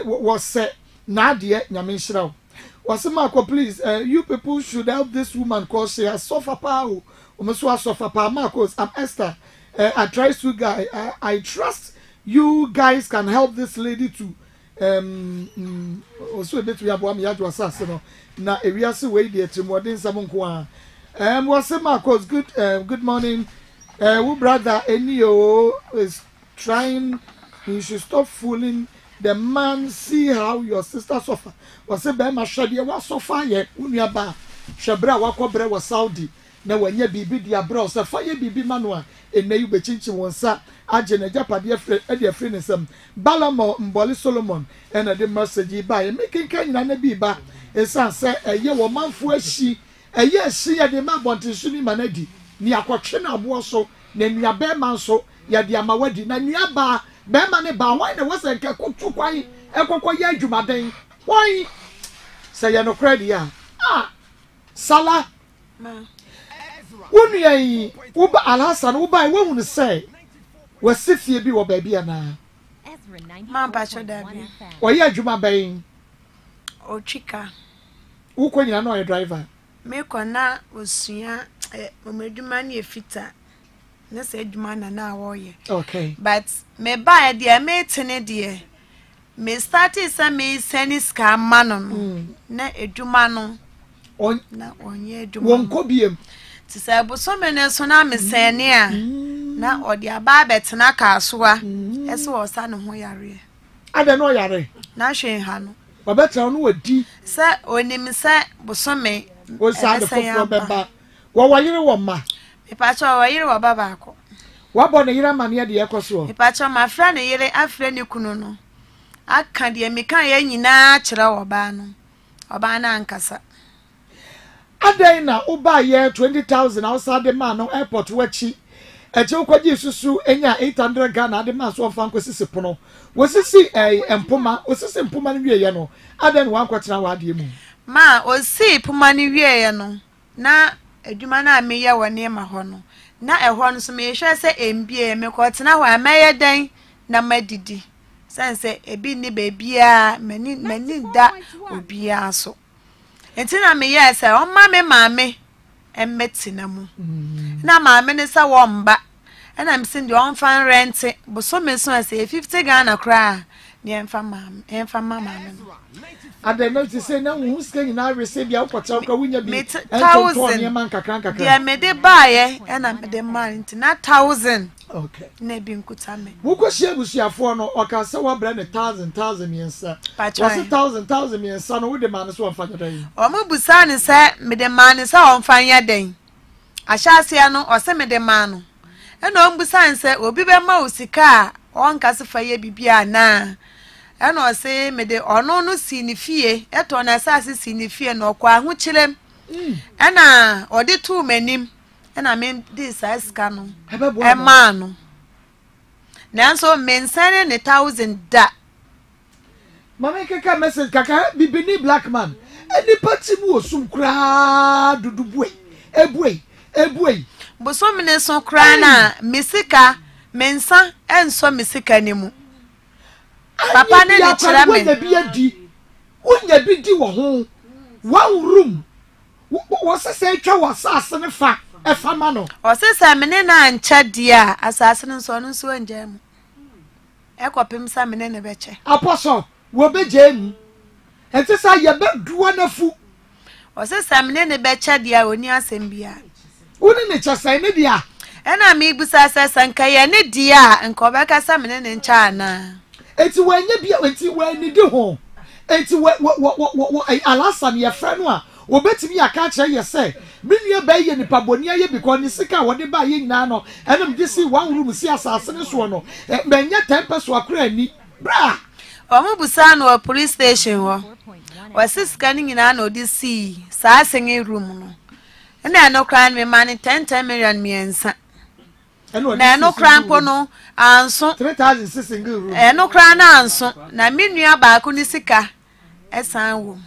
was said Nadia Yamishra. Was a Marco, please, you people should help this woman because she has suffered power. Umaswa suffer power. Marcos, I'm Esther. I trust you guys. I trust you guys can help this lady too. Um, also a bit we have one yard was assassin. Now, if we are so way there to more than someone who are, um, was a Marcos. Good, um, good morning. Uh, who brother Enio is trying, he should stop fooling the man. See how your sister suffer. Was a bear, my shady was so far yet. Unyaba, Shabra, Wakobre was Saudi. Now, when ye be bid your bros, a fire be be manual. And may you be chinching one sir, Ajena Japa, dear friend, and dear friend, some Balamo, Mboli Solomon, and a de Mercy by making Kenya be back. A son said, a year woman for she, a year she at the man wanted Sunni Manedi, near Quachena Warsaw, named your bear manso, Yadiama wedding, and your bar, bear money by why there was a cook why, a coquoya jumadin. Why? Say, no credit. Ah, Salah. Unyai uba alhasan uba iwe unise wasifie bi wabebi ana ma bacho dabi oyi adwuma ben o chika uko nyina no driver me kona osua omeduma na efita na se adwuma na na awoye okay but me ba dia me tene dia me start isa me seni ska manon na adwuma no on na onye adwuma wonko biem ti say bo so mena so na mesene a na odi aba betena kasoa ese wo sa ne ho yare ada no yare na hwe ha no obetra no wadi se onim se bo so me wo sa de fofo beba wo wayire wo ma me pa cho wayire wo baba ko wo bo ne yire ma ne de ekoso me pa cho ma fra ne yire afre ne kunu no aka de me kan ye nyina kira wo ba no oba na ankasa Adaina uba ye twenty thousand outside the man on airport wachi. Eche ukwaji susu enya eight hundred Ghana the man so fanko sisi pono. Wosisi eh empuma, wosisi empuma ni wiye no. Aden wan kwatina wa de mu. Ma osi puma ni wiye no. Na adwuma na ameye wone ma ho no. Na ehwo no so me hwe se embie me kwatina ho ameye den na madidi. Sense ebi ni bebia mani mani da obia so. Entina me yes, I on mammy, mammy, and metinamu. Now, mammy is a womba, and I'm sending your own fine rent, but so many so I say fifty Ghana cry. The infamam, infamam. I don't know to say no who's going to receive your potato when you meet thousand your manca cranker. Yeah, may they buy, and I'm the man to not thousand. Okay, Nebin could tell me. Who could share with your phone or can someone brand a thousand thousand years, sir? But was a thousand thousand years, son, who the man is one for the day. Or Mubusan is said, me the man is on fire day. I shall see, I know, or send me the man. And on Busan said, will be my mousy car, on Castle Fire Bibia now. eno ose mede ono no sinifie eto na asase sinifie no kwa ahu chirem ena odi tu menim ena me this aska no e ma no nanso me nsane ne thousand da mama keka message kaka bibini black man eni party mu osum kra dudubwe ebwe ebwe bo so me ne so kra na mesika mensa enso mesika ne mu papa ne ne kira me unya bi di wo ho wa room wo se se twa wo asase ne fa e fa ma no o se se me ne na ncha dia asase ne so no so anje mu e kopem sa me ne ne be che apostle wo be je mu e se sa ye be duo na fu o se se me ne ne be che dia oni asem bia woni ne chasa ne dia e na me igbusa sa sanka ye ne dia nko be ka sa me ne ne ncha ana eti wanye bia eti wani de ho eti wo wo wo alasa ne yefra no a obetimi aka kire ye se menua ba ye nipa boni aye because ni sika wode ba ye nyina no enem de si one room si asase ne so no benye temper so akra ni bra omo busa no police station wo wasisika ni nyina no de si sa asen room no na no kran me mani ten ten million miensa na no crampo no anso three thousand six single room e no cran anso na menua ba ko ni sika esan wo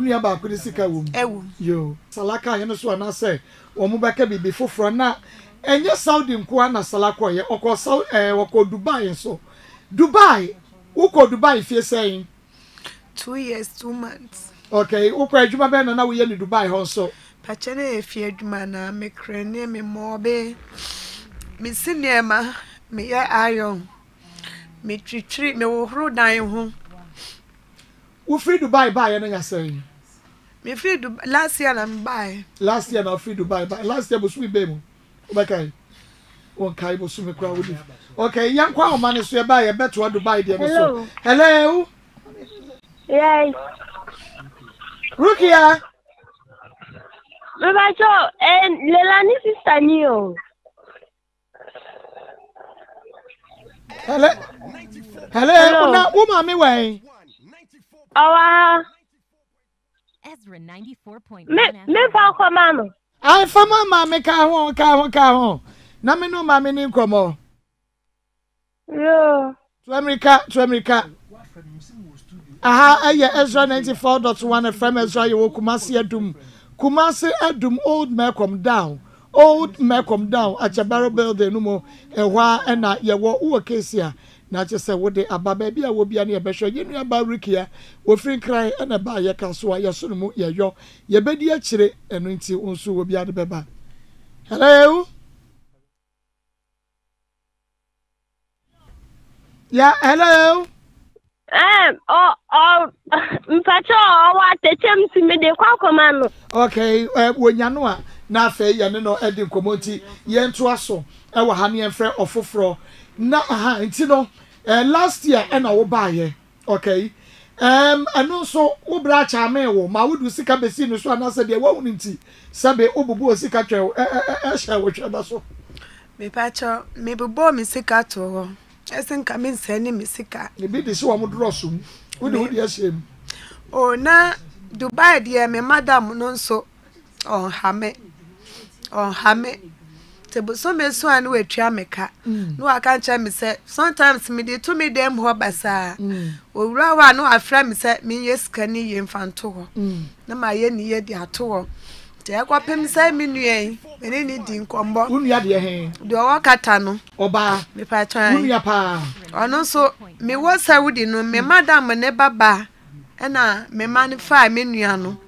menua ba ko ni sika wo ewo yo salaka ye no so na se o mu beka bi befoforo na enye Saudi nko na salako ye okọ Saudi eh okọ Dubai so Dubai ukọ Dubai fie seyin two years two months okay ukọ adwuma be na na wo ye ni Dubai ho so pa chene fie adwuma na me krene me mobe mi sinema mi ya ayon mi tritri me wohro dan ho wo free Dubai buy na yasen mi free Dubai last year na buy last year na free Dubai buy last year bosu be mu obakai won kai bosu me kwa wodi okay yankwa o mane so e buy e beto Dubai de me so hello yes Rukia Baba cho en Lelani sister ni o Hello. Hello. Una uma me way. Awa. Ezra ninety-four point one. Me me fa ko mama. Ai fa mama me ka ho ka ho ka ho. Na me no mama ni nkomo. Yo. To America, to America. Aha, aye Ezra ninety-four point one F M Ezra yo Kumasi Adum. Kumasi Adum old Malcolm down. Old Malcolm down at your barrel building no more. A while and I your work case here. Not just a wood day about baby. I will be any better. You know about Rikia. Will free cry and a buy your castle. Your son, your yo, your baby, your chili, and ninety also will be at the beba. Hello, yeah, hello. Um, oh, oh, Mpacho, what the chance to me the command. Okay, when you know, now fair, you know, Eddie Community, Yen to us, our honey and friend of Fofro. Now, aha, and you know, last year, and I will buy okay. Um, and also, Ubra Chameo, my wood was sick up the scene, so I said, they won't see. Sabe Ubu Sicato, I shall watch ever so. Me Pacho, maybe born me Sicato. I think I mean sending me sicker. The baby so I would draw soon. We do the same. Oh, now Dubai, dear, my madam, no so on Hame on Hame. Table so many so I know a charmaker. No, I can't charm me, sir. Sometimes me did to me them hobbasa. Oh, Rawa, no, I frame me, sir. Me, yes, canny infant tour. No, my any year, dear tour. Dear, what him said me, and anything combo. Who ya dear hand? Do I catano? Oba, me patron, ya pa. Or no, so me was I would know me, madam, and never ba, and I me manify minuano.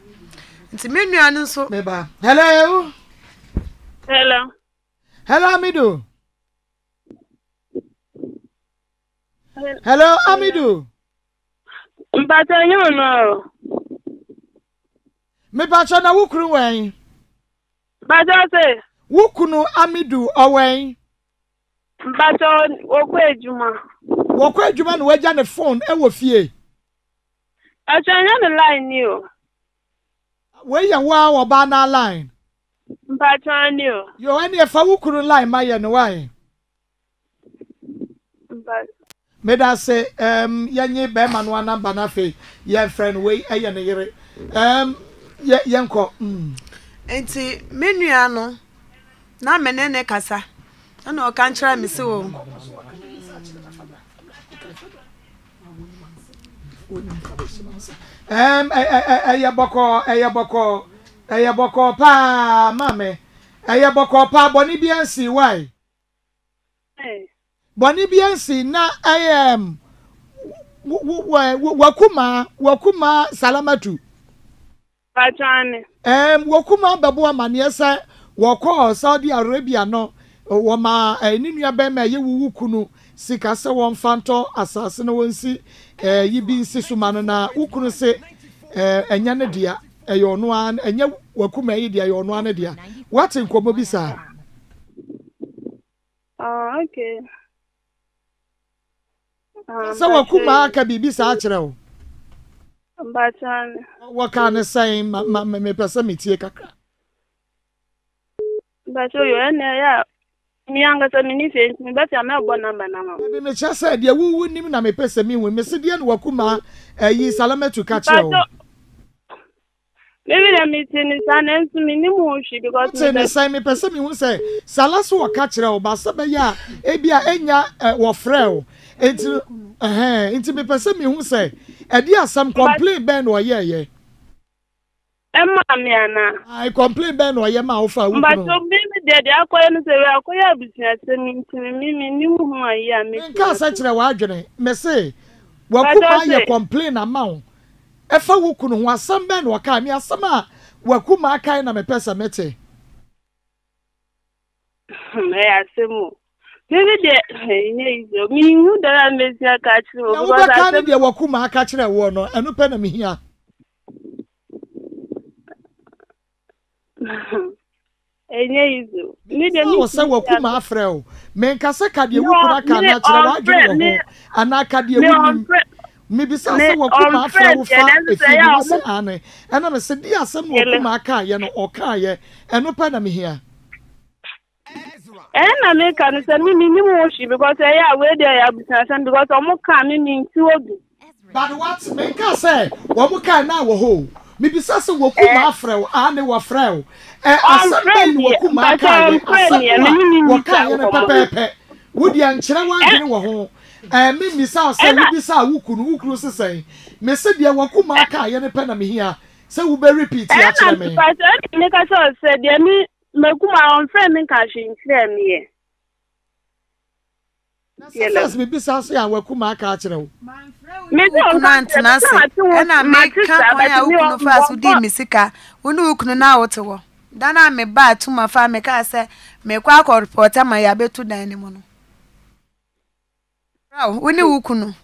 It's minuano, so neba. Hello, hello, hello, Amidu. Hello, Amidu. But I don't know. Me bacho na wukunu wen. Bacho se. Wukunu Amidu awen. Bacho okwe juma. Okwe juma no weja ne phone e wo fie. Achanya ne line ni o. We ya wa wo ba na line. Bacho ni o. Yo eni e fa wukunu line ma ye no wan. Bacho. made us say, um, Yanny Beman, one number, nothing, young friend, way, a yanere, um, yanko, hm. Auntie Miniano, na menene Cassa, and no can't try me so. Um, a yaboko, a yaboko, a yaboko, pa, mame, a yaboko, pa, bonnie, biancy, why? Bonnie Biansi na I am Wakuma Wakuma Salamatu. Bachan. Um Wakuma Babua Maniasa Wako Saudi Arabia no Wama Ninya Bema ye wukunu sikasa won fanto asasina wonsi eh yibi sisumano na ukunu se eh enya ne dia eyo no an enya Wakuma yi dia eyo no an dia. What in komo bisa? Ah okay. So Wakuma can be bisatro. But what can I say, Mamma, may person me take a crack? But you and I am younger than anything, but I'm not one number now. Maybe just said, you wouldn't even have a person me when Mister Dian Wakuma, a ye salama to catch you. Maybe the meeting is an answer minimum because the same person who say, Salas or catcher or Basabaya, Abia Enya or Frel. Into eh into me person me who say e dia some complain ben o ye ye Emma me ana I complain ben o ye ma o fa wo but so me de de akoye no say we akoye abusia se me me me ni hu ayi a me nka sa kire wa adwene me say Wakuma ye complain amount e fa wo kunu ho asam ben o ka me asam a Wakuma akai na me person mete me asemu Maybe they knew that I made a catch. What kind of your Wakuma catching a warner and open me here? Neither was a Wakuma frail. Men Casaca, you cannot catch and I can't do maybe some Wakuma frail. And I'm a said, dear, some Wakuma Kayan or Kaya and open me here. And I make an answer me minimum because I are where they are because I'm coming into it. But what make us say? What can now hold? Maybe Sasson will come after and they were frail. I'm friendly, my kind, and Woody and Chinawan were home. And Mimi South and Miss Awukun, who closes say, Miss Dia Wakuma Kai and a penami here. So we repeat, I make us all said, dear me. My own friend and cashing them here. Let's be beside Wakuma Catcher. Miss Nancy, and I make camp fast with Missika, who look now to then I may buy to my family castle, may quack or porter my abbey to Dynamo. Oh, when you can.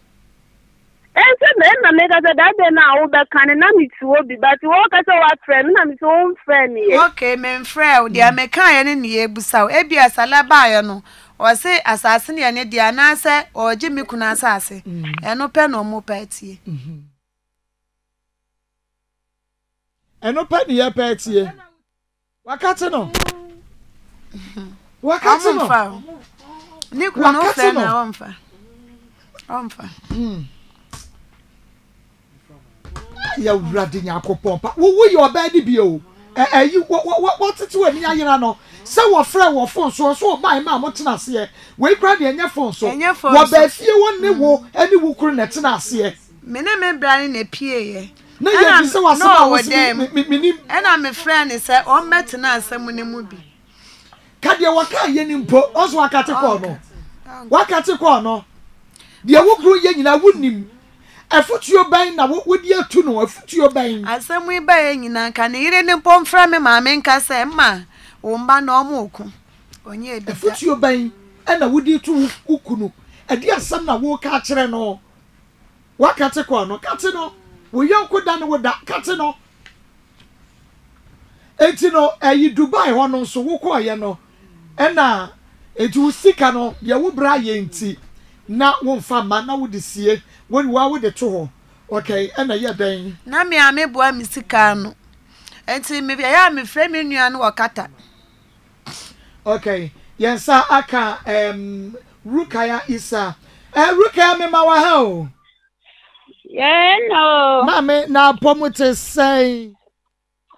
And then I made us a dad and I over can and I'm it will be, but walk as our friend and his own friend. Okay, men, frail, dear, make kind in the Ebusau, Ebia Salabayano, or say assassin and Diana, or Jimmy Kunasasi, and open or more petty. And open your petty. Wakatano Wakatano Nick Wakatano Omfa. Ya urade nyakopompa wo wo your body bio eh you what what to ani ayira no say wo frɛ wo phone so so bai ma mo tena ase we kra de anya phone so wo ba fie wo ne wo ani wo kru ne tena ase me ne me bra ne pie ye na ye bi se wo asema wo minim na me frɛ ne se o metena asem ne mu bi ka de wo ka ye ni mpo o so akate ko no wakate ko no de wo kru ye nyina wo nim I foot your bane now. What would you to know? I foot your bane. I send we bane in a can eat any pump from me, my men can say, ma, Womba no moku. On ye, I foot your bane, and I would you to Ukunu. A dear son, I will catch and all. What Catacono, Catano? We young could done with that Catano. And you know, and you Dubai one on so Wokoyano. And now, it will sick and all, you will bra ye tea. Now, one farmer now would see. When why would the two? Okay, and a year day. Now me, I may boy, Mister Carno. And see, maybe I am a framing you and Wakata. Okay, yes, sir. Aka, um, Rukaya Isa, Ruka me mawaho. Yeah, no. Mame na pomute say.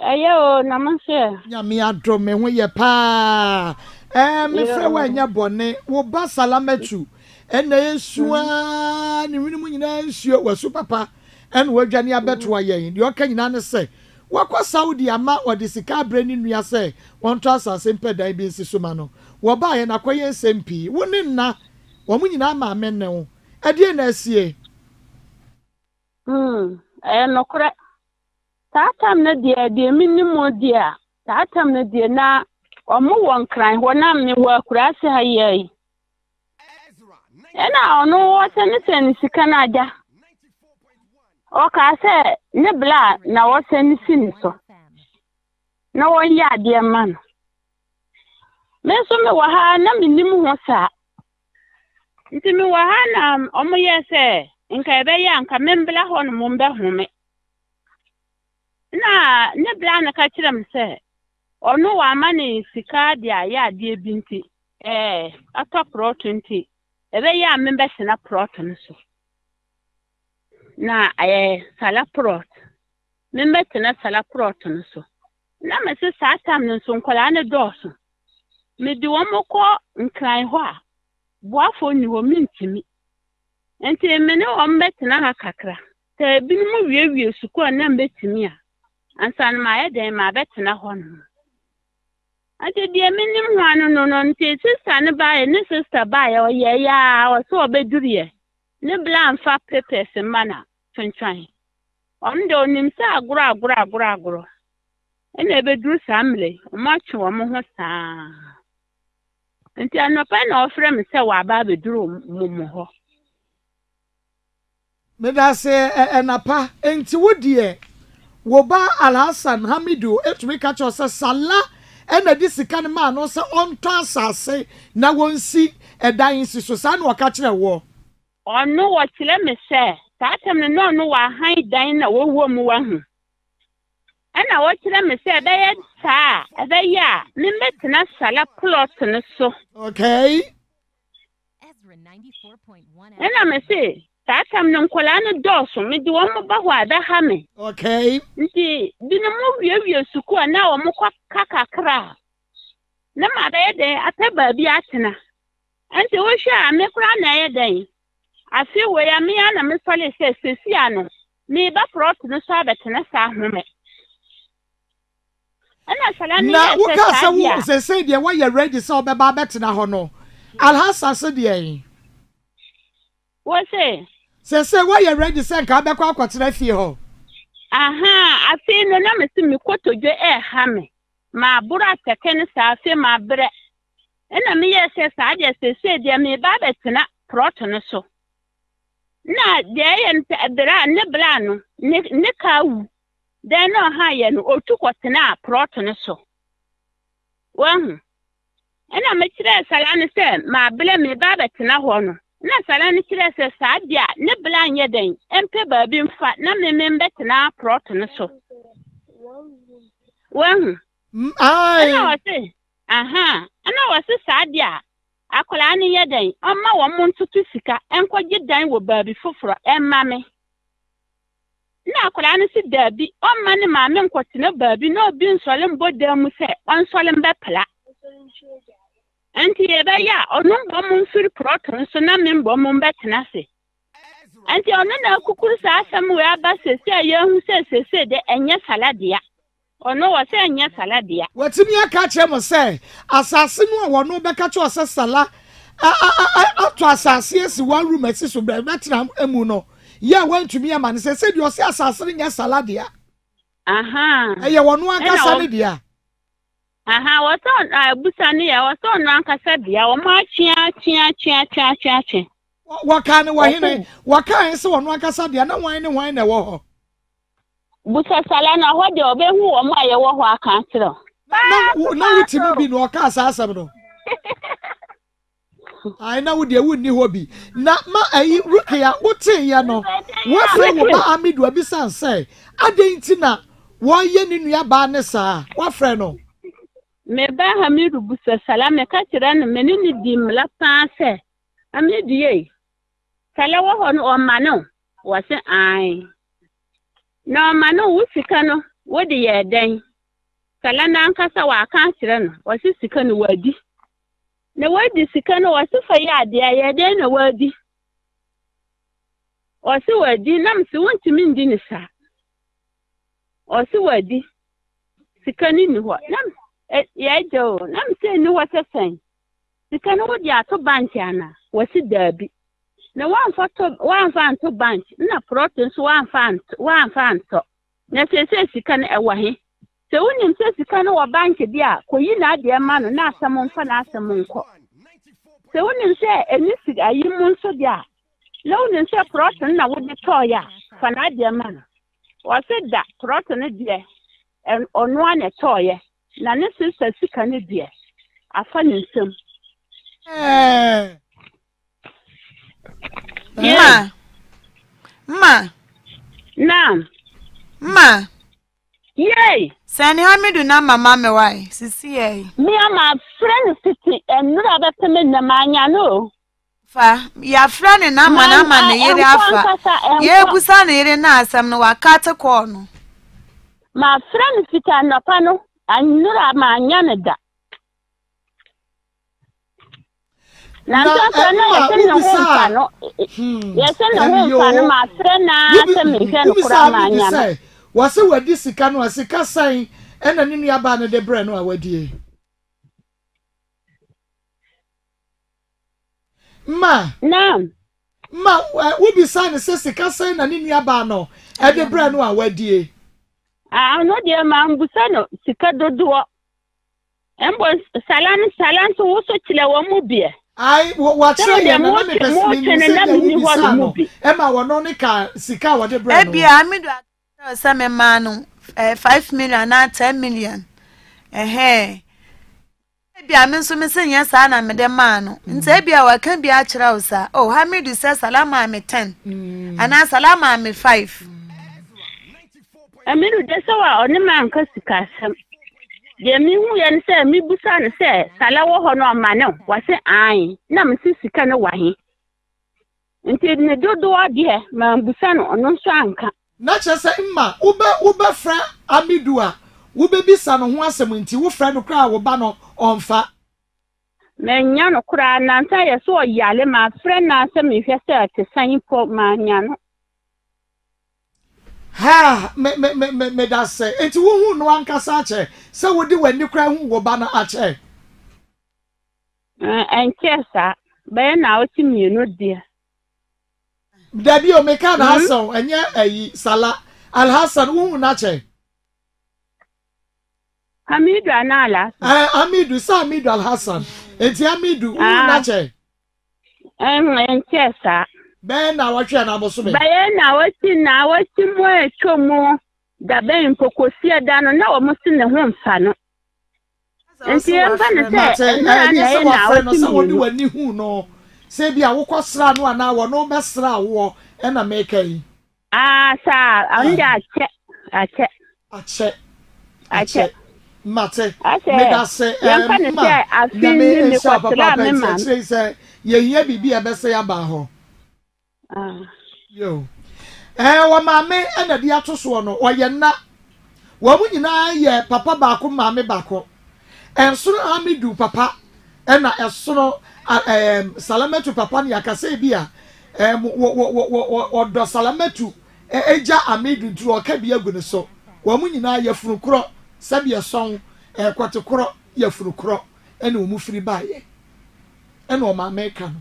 Ayo, namaste. Ya mi adro me we ye pa. Eh, me frewe nya bone. Wo ba salametu. Ena yesua ni winu nyina nsuo wasu papa. En wo adwane abetoa yen. Yo ka nyina ne say. Wakwa Saudi ama odi sika breni nua say. Won trasa sempe dan bi nsi suma no. Wo ba ye na kwaye sempi. Woni na Wamu nyina ma amenne wo. Ade na asie. Mm, eh nokora. Taatam na dia dia minimo dia. Taatam na dia na omo won kran ho na me wa kurase ha yai. Ena ono wo sene sene sika na aja. O ka se ne bla na wo sene sin so. Na wo ya dia man. Me so me wa ha na minimo ho sa. Nti mi wa ha na omo ye se nka ebe ya nka membla ho no mbe hume na ne bla na ka kire m se onu wa mani sika dia ya dia bi nti eh atọ proto nti ebe ya membe sina proto nso na eh sala proto membe tena sala proto nso na me se sa tam nso nkola ne dọọso me di wo mko nkran ho a Boafo ni wo mintimi. Enti mene wo mbetena ha kakra. Te binimu wiewie sukua na mbetimi a. Ansan ma ye den ma betena ho no. Ade die minim ho anu no no nti sister ne baaye ne sister baaye o ye ya o so obeduriye. Ne blan fa pepe se mana twentwan. Onde onim sa agoro agoro agoro agoro. Ene beduru samle, o ma twe wo mo ho saa. Nti anopa na ofre me se wa ba beduru mum ho me da se enapa enti wodi e wo ba Alhasan Hamidu etumi ka cho se sala ena di sika ne ma no se onto asase na wonsi edan si so sa na wo ka kire wo ono wo kire me se ta tem ne no no wa han dan na wo wo mu wa hu ena wo kire me se da ye ta da ya me metna sala plot ne so okay Ezra ninety-four point one ena me se ta tam no nkola ne doso me di wo mo ba ho ada ha me okay nti bi no mo wie wie suku na wo mo kwa kakakra na ma da ye den ataba bi atena nti wo hwa me kura na ye den afi wo ya me na me sole se sesi ano me ba plot ne so abetena sa home na wuka sa wu se se dia wa ye ready so be ba betena ho no Alhasan se dia yi wo se se se wa ye ready se nka be kwa akwotena fie ho aha afi no na me se mi kotodwe e ha me ma bura teke ne sa afi ma bre na me ye se sa dia se se dia me ba betena proto no so na dia ye ntadra ne bla no ne ka wu Then no higher no otu kwotena proto no so. Wahu. Ena me kire sala ne se ma bele me ba betena ho no. Na sala ne kire se sa dia ne bela nye den. Empe ba bi mfa na me me betena proto no so. Wahu. Ai. Ena wase. Aha. Ena wase sa dia akola ne ye den. Amma wo montutu sika enkwogi dan wo ba bi foforo emma me. Na akola ne si dabi o ma ne ma me nkotena baabi na obi nsole mboda mu se onsole mbepla anti eba ya onu mbo mu mfiri proton so na me mbo mu mbetena se anti onu na akukuru sa asam we aba sese ya hu sese de enye saladia onu wo se enye saladia watimi aka kye mo se asase no onu beka kye osasala ato asase esi one room esi so betena emu no Yeah, went to me a man said, You're selling a saladia. Aha, I want one saladia. Aha, what's on? I was on here, I was on Ranka Sabia, or my chia, chia, chia, chia, chia, chia. What kind of wine? What kind so on Ranka Sabia? No wine and wine, a war. Busa Salana, what your baby who am I a war council? No, no, it's been Wakasa Sabro. I know they wouldn't hobby. Not my Rukia, what say, Yano? What friend will I meet with his son say? I didn't know why you knew your barnes are. What friend? Maybe Hamidu Busa Salam, a catcher and many dim lapin say. I made the Salawa hon o mano was an eye. No mano wusikano, what the year day. Salana and Casawa can't run, was his second wordy. No wordy second was so far yard, the then a wordy. Or so wordy, num so want to mean dinner, sir. Or so wordy. Second in what? Num, yeah, Joe, num saying no what a thing. Second would ya to bantiana, was it derby. No one for one fan to bunch, no proteins, one fan, one fan so. Necessary, she can away. So when you say she can over bank, dear, could you not dear man, not someone for us a monk? So when you say, and this is a human so dear. Loan and say protein, I would be toya, for not dear man. Or said that protein a dear, and on one a toya, Nana sister, she can a dear. I found him. Yeah. Ma. Ma. Na. Ma. Yay. Sani hami do na mama me wai. Sisi eh. Me ama friend siti and no aba teme na manya no. Fa, ya friend na ma na ma ne yere afa. Ye gusa ne yere na asam no wakate ko no. Ma friend siti anapa no, anura manya ne da. Na nta na yesen no nta no yesen no nta no ma sre na se me hwe no kura ma anya na wase wadi sika no asika san ena ne nua ba no de bre no awadi ma na ma wo bi san se sika san na ne nua ba no e de bre no awadi ah no de ma mbusa no sika dodo embo salan salan so wo so chile wo mu bie I what say you know me person Emma wonone ka sika wode brand. E bia me do say me ma no five million na ten million. Eh eh. E bia me so me say nya sa na me de ma no. Nte e bia wa kan bia kira wo sa. Oh, how me do say salama me ten. Ana salama me five. E me do say wa oni man ka sika sam. Yemi hu yen se mi busa ne se salawo ho no ma ne wase an na me sisika ne wahe nti ne dodo ade he ma busa no ono so anka na che se mma ube ube fra amidu a ube bisa no ho asem nti wo fra no kra wo ba no onfa menya no kra na nta ye so yale ma fra na se me hwe se te san po ma nya no ha me me me me me da say enti wo hu no ankasa che se wo di wani kra hu wo ba na ache eh enche sa be na o ti mi no dia da bi o me ka na aso enye ayi sala al hasan wo hu na che hamidu anala eh hamidu sa hamidu al hasan enti hamidu wo na che eh enche sa Ben na watching na boso me. Ben na watching na watching mo eto mo da ben pokosie da no na wo mo se ne ho mfa no. Nti en ba ne se na na no se wo di wani hu no. Se bia wo kwasra no ana wo no besra wo e na make yi. Ah sa, an da che, a che. A che. A che. Mate. Me da se en ba a fin ni ko tra me ma. Se ye ye bibi e be se ya ba ho. Ah. Yo. Eh wa mame ena di atoso no oye na. Wa mu nyina ye papa baako mame baako. Ensono Hamidu papa ena esono em uh, um, Salamatu papa ni akase bi a em um, wo wo wo wo odo Salamatu e, eja Hamidu du oka bi agunu so. Wa mu nyina ye furukro sabi eson e kwatekro ye furukro ena omu firi baaye. Ena o mame ka no.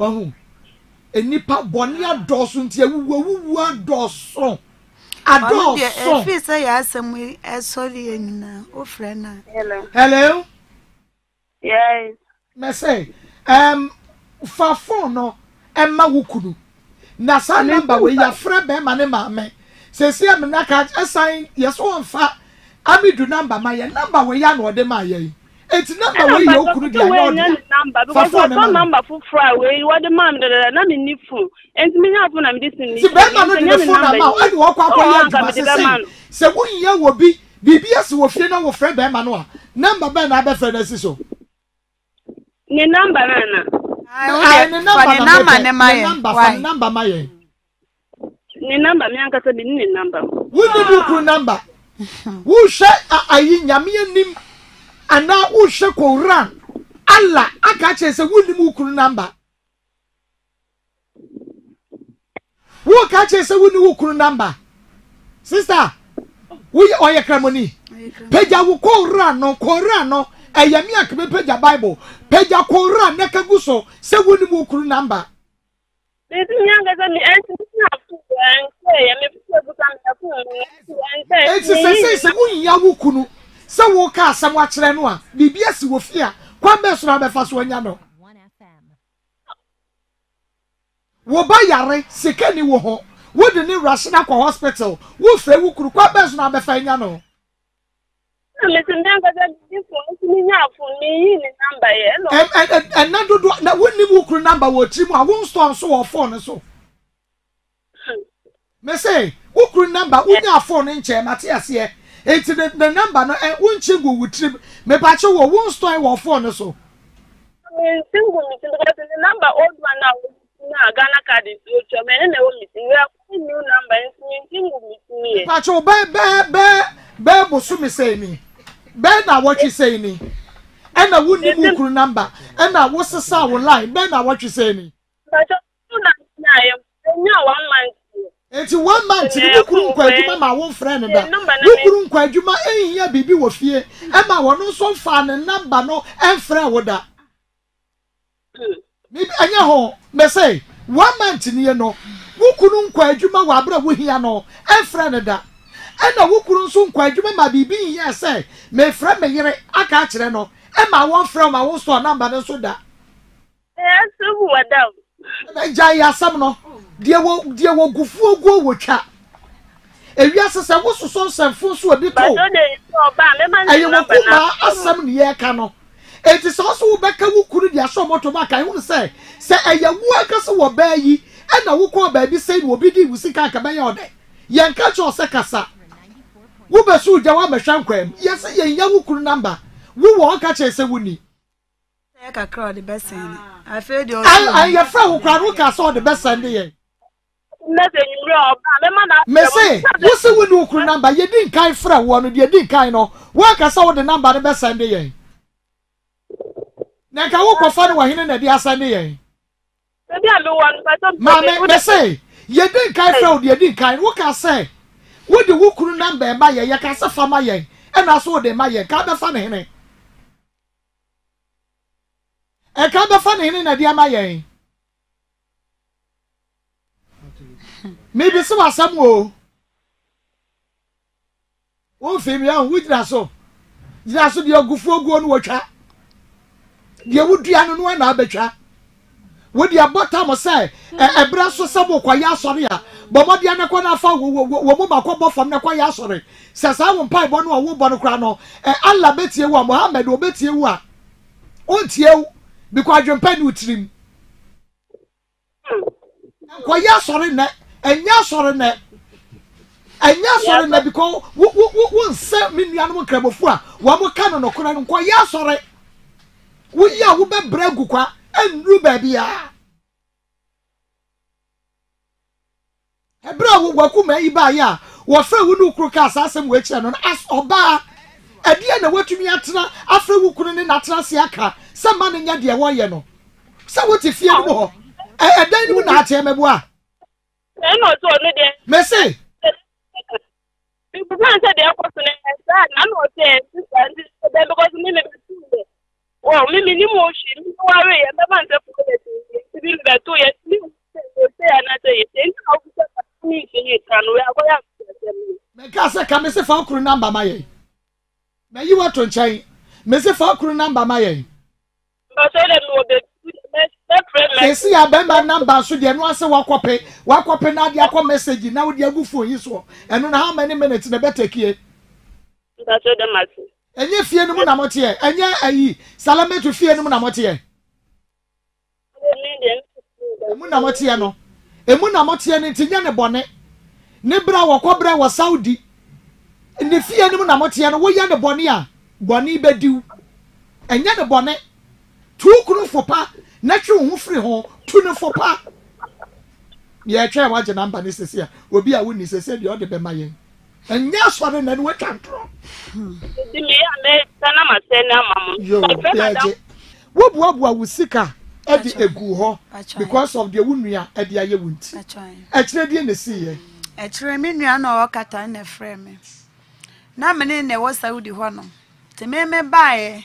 Wahu enipa boni adoso ntia wuwu adoso adoso e fi say asem e sori enina o frena hello hello yes me say um fa phone no e ma wukuru na sa number we ya frɛ be ma ne ma me say say me na ka assign yes won fa Hamidu number ma ye number we ya no de ma ye it's not the way you could do it. Number because I don't number for Friday. You are the man that I don't need food. And me not when I'm listening. See, Ben, I'm not the phone now. I walk up on your man. So, what year will be B B S will feel our friend Ben Manoa. Number Ben, I bet for the sister. Your number, Anna. number. Who shall I Yamian name? And now who shall go run? Allah, I catch as a wooden mukul number. Who catches a wooden mukul number? Sister, we are your cramony. Peja will call run, no call run, no. A Yamia can be Peja Bible. Peja call run, Nakaguso, say wooden mukul number. This younger than the answer. It's a sense of Yawukunu. Some walk out somewhat Renoir. The B S will fear. One best rather fast one yano. Wobayare, Sikeni Woho. Would the new Russian hospital? Wolf, they will cook one best rather fine yano. And not do that. Wouldn't you could number what Jim? I won't storm so or phone or so. Me say, who could number who your phone in chair, Matthias here? It's the number no and won't you go with trip? Me patch you won't store your phone or so. I single meeting because the number old one now Ghana card is your man meeting. We are putting new number and single meeting. Patch you bear bear bear bear Bosumi say me. Bear now what you say me. And I wouldn't who could number. And I was a sour line. Bear now what you say me. But I am one month. It's one month, you couldn't quite my one friend. You couldn't quite you, my year, baby, was here. Emma, one also found a number, no, and friend with that. Maybe I know, may say, one month in here, no, who couldn't quite you, my wabra, we here, no, and friend with that. And I who couldn't soon quite you, my baby, yes, say, my friend, may I catch them, no, and my one friend, my one store number, and so that. Yes, who are down. Jaya Samno, dear, dear, will go for go with chat. If you ask I was so some force to a bit, I will put my seven year canoe. It is also Becca who couldn't be a so much back. I will say, say, I am workers who obey ye, and I will call baby saying, will be deep with Sikakabayode. Yankacho or Sakasa. Uber Su Jawama Shankwem, yes, a young number. We will catch a winnie. I can cry the best thing. I feel your and your friend who cried, who saw the best Sunday. Nothing wrong. Messy, you see, we do number. You didn't kind friend one, you didn't kind of work. I saw the number the best Sunday. Now, can walk a father while he didn't have Sunday. Mamma, Messy, you didn't kind friend, you didn't kind. What can I say? What do you could number by your Yakasa for my young? And I saw the Maya can't find him. I can't afford any idea, my maybe some are some woe. Oh, Fabian, with Nasso. Nasso, your good for go and watch her. You would be an one arbiter. Would your bottom say a brass or some of Quayasoria? But what the Anacona found woman cobble from the Quayasori. Says I won't pipe one or woman crano, and Allah bet you one, Mohammed will bet you one. Won't you? Because you're paying with him. Quite sorry, net, and you're sorry, net, and you're sorry, net, because what won't sell me the animal crab of one more cannon or couldn't quite sorry. We are with Breguka and Rubabia. A brow Wakuma Ibaya, or fair would do crocas as and which and as or bar. At the end of what you mean, after we couldn't Atrasiaka, some man in Yadia Wayano. So what if you are? And then you not hear me. Messy. People can't say they are questioning that. I'm not saying because Mimi, well, Mimi, you know, she worry and the man that put it to be that two years. You say another year. Then how to me in it and we are going to make us a commission for number my. May you want to change? Missy Falkru number my. But I know the best friend. I remember numbers with the answer Wakope. Wakope now the aqua message now with your good for his war. And on how many minutes the better key? That's all the matter. And you fear no one about here. And yeah, I salame to fear no one about here. A Munamotiano. A Munamotian in Tiana Bonnet. Nebra or Cobra was Saudi. And if you anyone Amotiano, we are the Bonia, Bonnie Bedu, and yet a bonnet. Two crew for pa, natural who free home tune for pa. Yeah, try watch a number necessary. Will be a witness, I said, you're the Bemayan. And yes, what then we can't draw. What Wabwa will seek her at the Eguho because of the Wunia at the Ayewunt. That's right. Actually, in the sea. Actually, Miniano or Catan, a frame. Now, meaning there was a woody honor. The meme buy,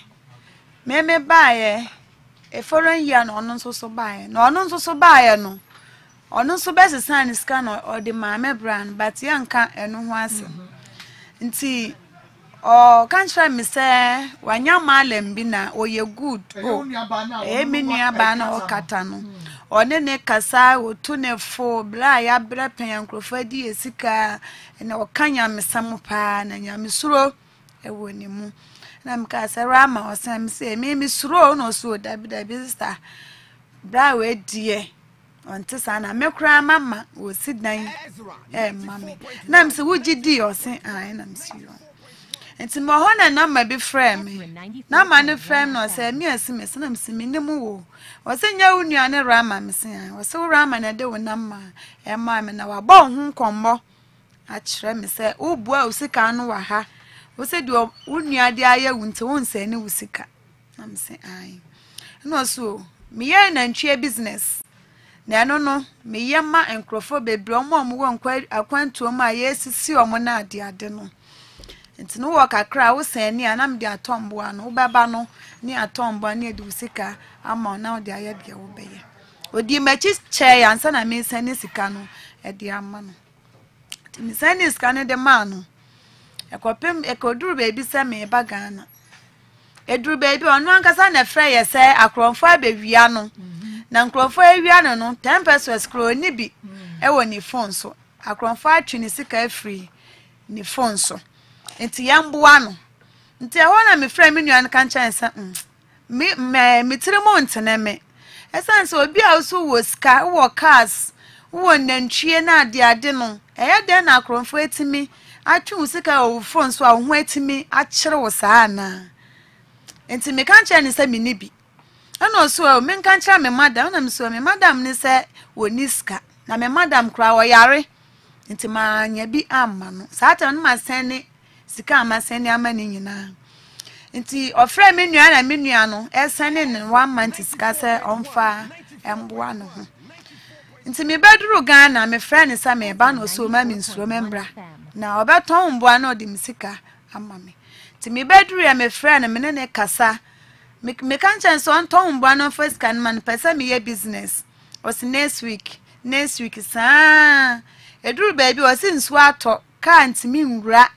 meme buy a foreign yarn or non so buy, no non so buy, no. Or no so best a sign is scanner or the mamma brand, but young can't and no one's. And see, or can't try me, sir, when your malem bina or your good, oh, a minia banner or catano, or nene cassa or tune for blia, brepe and crofedi, a sicker, and or canya miss samopan and your misro, a winning. Namcasarama or Sam say, may miss roan or so, that be the visitor. Brawe, dear. Until sana milk mamma will sit down, eh, mammy. Nam's would you deal, say I am serious. And to Mahona, none may be frame. No man a frame nor say me as Miss Nam's minimu. Was in your own yarn a rammer, Miss Anne, was so ram and a do number, and mamma and our bone combo. I trem, sir, oh, boy, sick, I know her. Was it your own yard, I won't say any sicker. I'm saying, I no so. Me and cheer business. Na no no me yema enkrofo bebre omo omo won kwa akwantu omo ayesisi omo na ade ade no nti no wo kakra wo sani anam de atombo ano obeba no ni atombo ani adu sika ama na ode aye bia wo beye odi machi che yansa na me sani sika no e de ama no nti me sani sika ne de ma no ekopem ekoduru bebi se me ba gana eduru bebi onu ankasa na freye se akronfo abewia no na nkrofo awia no no ten percent scroll ni bi e woni phone so akronfo atwini sika free ni phone so nti yamboa no nti e wona me frame nua no kan chance me me tirimo ntene me esan so obi a so wo sika wo cars wo nantwie na ade ade no eya den na akronfo etimi atwu sika wo phone so a wo etimi akyere wo saa na nti me kan chance se me ni bi ano so me nkan kira me madam na mso me madam ni se woni sika na me madam kra wo yare nti ma nya bi amma no saata no ma sene sika ma sene ama ni nyina nti ofre me nua na me nua no e sene ni one month sika se onfa emboa no ho nti me beduru gan na me friend ni sa me ba no so ma mi nsuro me mbra na obeton mboa na odi misika amma me nti me beduru ya me friend me ne ne kasa me me can't chance on Tom Bano first can man person me a business. Was next week, next week is ah, a drew baby was in swato can't mean rat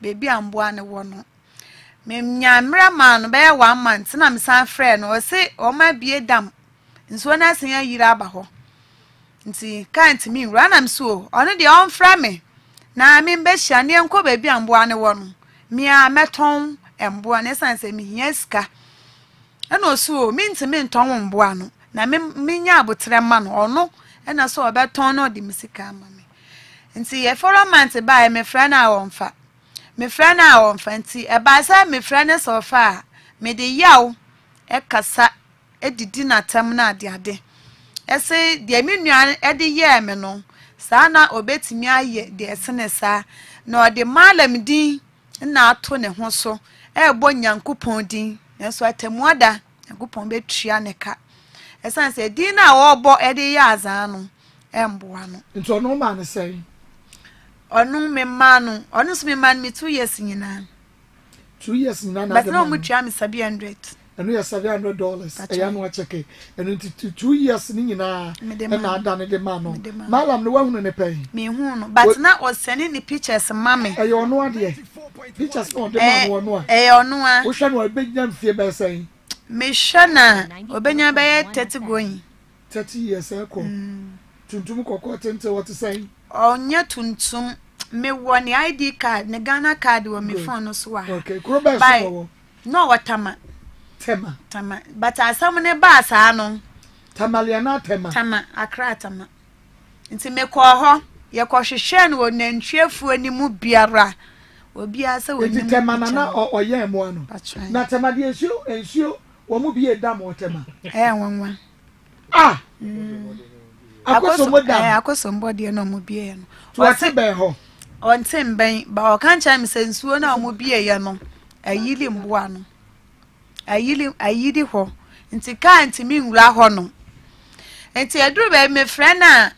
baby and one one. Mem yamra man bear one month, and I'm some friend or say, or my be a dam. And so I say, I yirabaho. And see, can't mean run, I'm so on the own frame. Now I mean, Bessie and Uncle baby and one one. Me, I met home and born as I say, me yes, car. Ano so mean to mean Tom Buano, na minya butreman or no, and I saw about Tono de Missica, mammy. And see a foreign man to buy me friend our own fat. Me friend our own fancy, a baza me friendness or fire, me de yow, a cassa, a dinner termina the other. I say, the immunian at the year menon, Sana or Betty Mia yet, dear senator, nor the malam dee, and now Tony Honso, a bon young coupon dee. So I tell mother, a good pombe trianeca. A son said, dinner or bought Eddie Yazano, Embuano. And so no man is saying, or no me manu, or no me man me two years in nan. Two years in nan, but no much jam is seven hundred. And we are seven hundred dollars. I am what check it. And into two years in nan, and I done the manu. Malam, no one in pay. Me who, but not was sending the pictures, mammy. I don't know idea. Pictures on the man one one. Eh, on one. We shall beg them fear by saying, Miss Shanna, Obenya by thirty going. Thirty years, I come. Tuntumco cotton to what to say. Oh, near Tuntum, me one the I D card, the Ghana card will me phone us. Okay, Crobat by no what Tama. Tama, Tama, but I summon a bass, I know. Tamaliana Tama, Tama, a cratama. Into me call her, your cautious shan will name cheerful any mood biara. Will be as a witty Temanana or Yam one. That's right. Natamadi, and you, and you, one will be a damn or Tema. Eh, one one. Ah. Akosombo de no mo bie no. Wo se ben ho. Onten ben ba o kan cha mi sensuo na mo bie ye no. Ayili mboa no. Ayili ayidi ho. Nti kan nti mi nwura ho no. Nti eduru be me friend na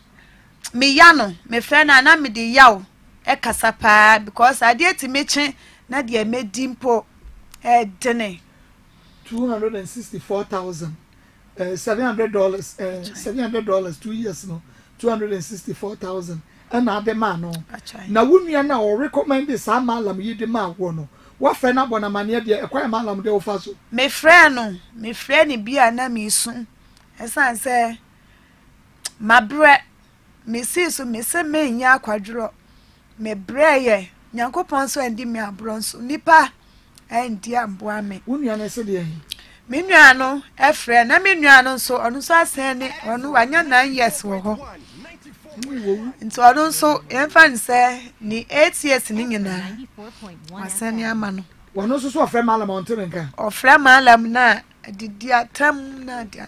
me ya no, me friend na na me de yawo e kasapa because ade ti me chin na de me dimpo e dene. two hundred sixty-four thousand. Uh, seven hundred dollars, uh, seven hundred dollars, two years no, two hundred and sixty-four thousand. And now the man no. Now when we are now recommend this, I'm malam you the man no. What friend up on a mania dear? Quite malam de ofaso. My friend no, my friend he be an enemy soon. As I say, my bread, me see so me say me nya quadro, me bread ye, nyango ponso endi me abronso nipa, endi amboame. When we are now say Minuano, a friend, I mean, so on so sending on one nine years ago. And so I don't so infant say, ni eight years in England. I send your man. One also saw Framala Montenegro or Framalam na, did dear Tam Nadia.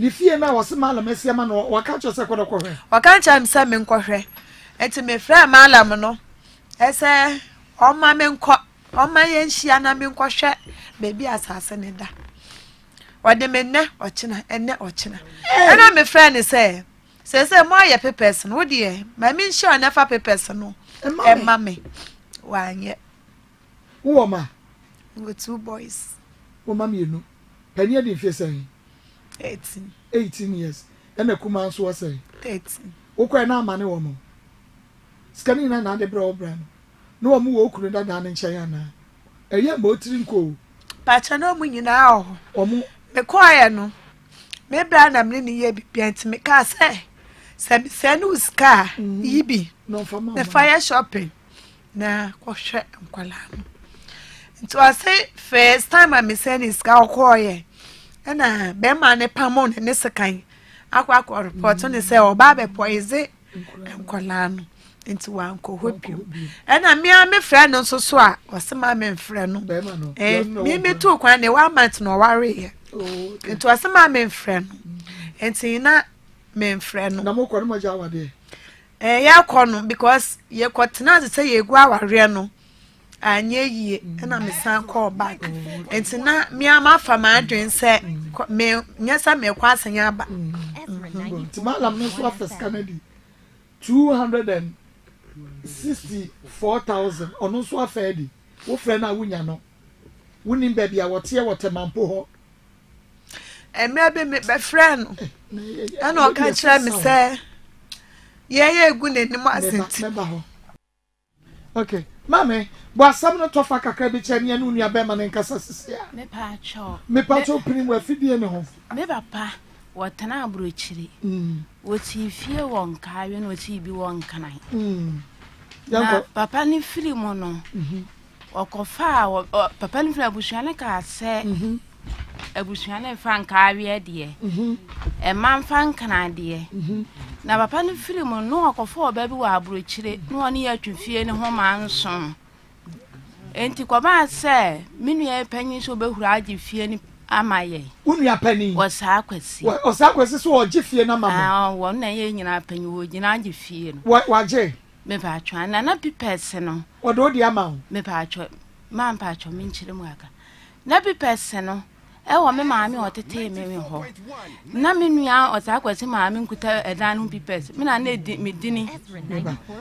Nifiana was a malam, Messia man, or catch us a quarter quarter. Or catch him some in quarter. And to me, Framalamano, as a on my men caught on my end, she and I mean quasher, baby as I send it. Or the men or china and net or china. And I'm a friend, say. Says a moya papers, no dear. My mean sure enough a papers, no. And mammy. Why, yet. Woma with two boys. Oh, mammy, you know. Penny, if you say eighteen, eighteen years. And the commands was say eighteen. Okay, now, man, woman. Scanning another brow brand. No more could have done in China. A young boat in cool. But I know you now. Me choir no, me brand am ni ye bi anti me ka se, se se no scar yibi. No for mama. The fire shopping, na kwahwe nkwala no. Nti I say first time I me send is ka choir, na be ma ne pamon ne sekan, akwa akwa report no say oba be poise nkwala no. Nti wa nko hopio. Na me a me friend no so so a, o se ma me friend no. Be ma no. Eh me me to kwan ne one month no ware. Oh, it was a man friend, and see not men friend. No more corner, Java day. A ya corner because ye caught now to say ye guava reno, and ye ye, and I'm a son called back. And see not me, I'm off for my drink, said, yes, I may pass a yard. To Madame Miss Loftus Kennedy, two hundred and sixty four thousand, or no so fair. What friend I win, you know. Winning baby, I was here, what a man poor. And maybe my friend, and I can't try me say, yeah, yeah, good in the master. Okay, Mammy, but some not of a cabbage and Yanunia Beman and Cassas. Me patcho, me patcho, pretty well, Fidiano. Never pa, what an abruchiri. Would he fear one carrion? Would he be one canine? Papa ni Filimono or Cofa or Papa ni Flabushanaca said. A bushman Frank Ivy, dear. A man Frank and dear. Now, a pan film no or four baby were breached, no near to fear no home and son. And to come out, sir, many a penny so be who I defend am I. Only a penny was Harquess. Was Harquess or Jiffy and a man? One name in a penny would deny you fear. What was Jay? Me patron, and not be personal. Or do the amount? Me patron, man patron, mean children worker. Not be personal. Ewa me maami otete me me ho na me nua otakwasi maami nkuta edan ho pipes me na na di me dini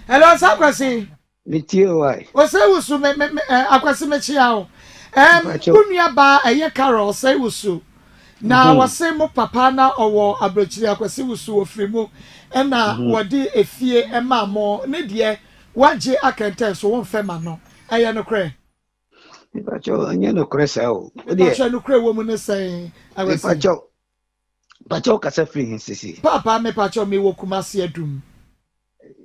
hello sakwasi mitio wai osewusu me akwasi me chiao em unua ba eye carol osewusu na wase mo papa na owo abrochiri akwasi wusu ofremu na wodi efie ema mo ne de waje akenten so won fema no eye no kre Pacho, anya no kresa o. Pacho no kre wo mu ne san. Pacho. Pacho ka se free sisi. Papa me pacho me wo Kumasi adum.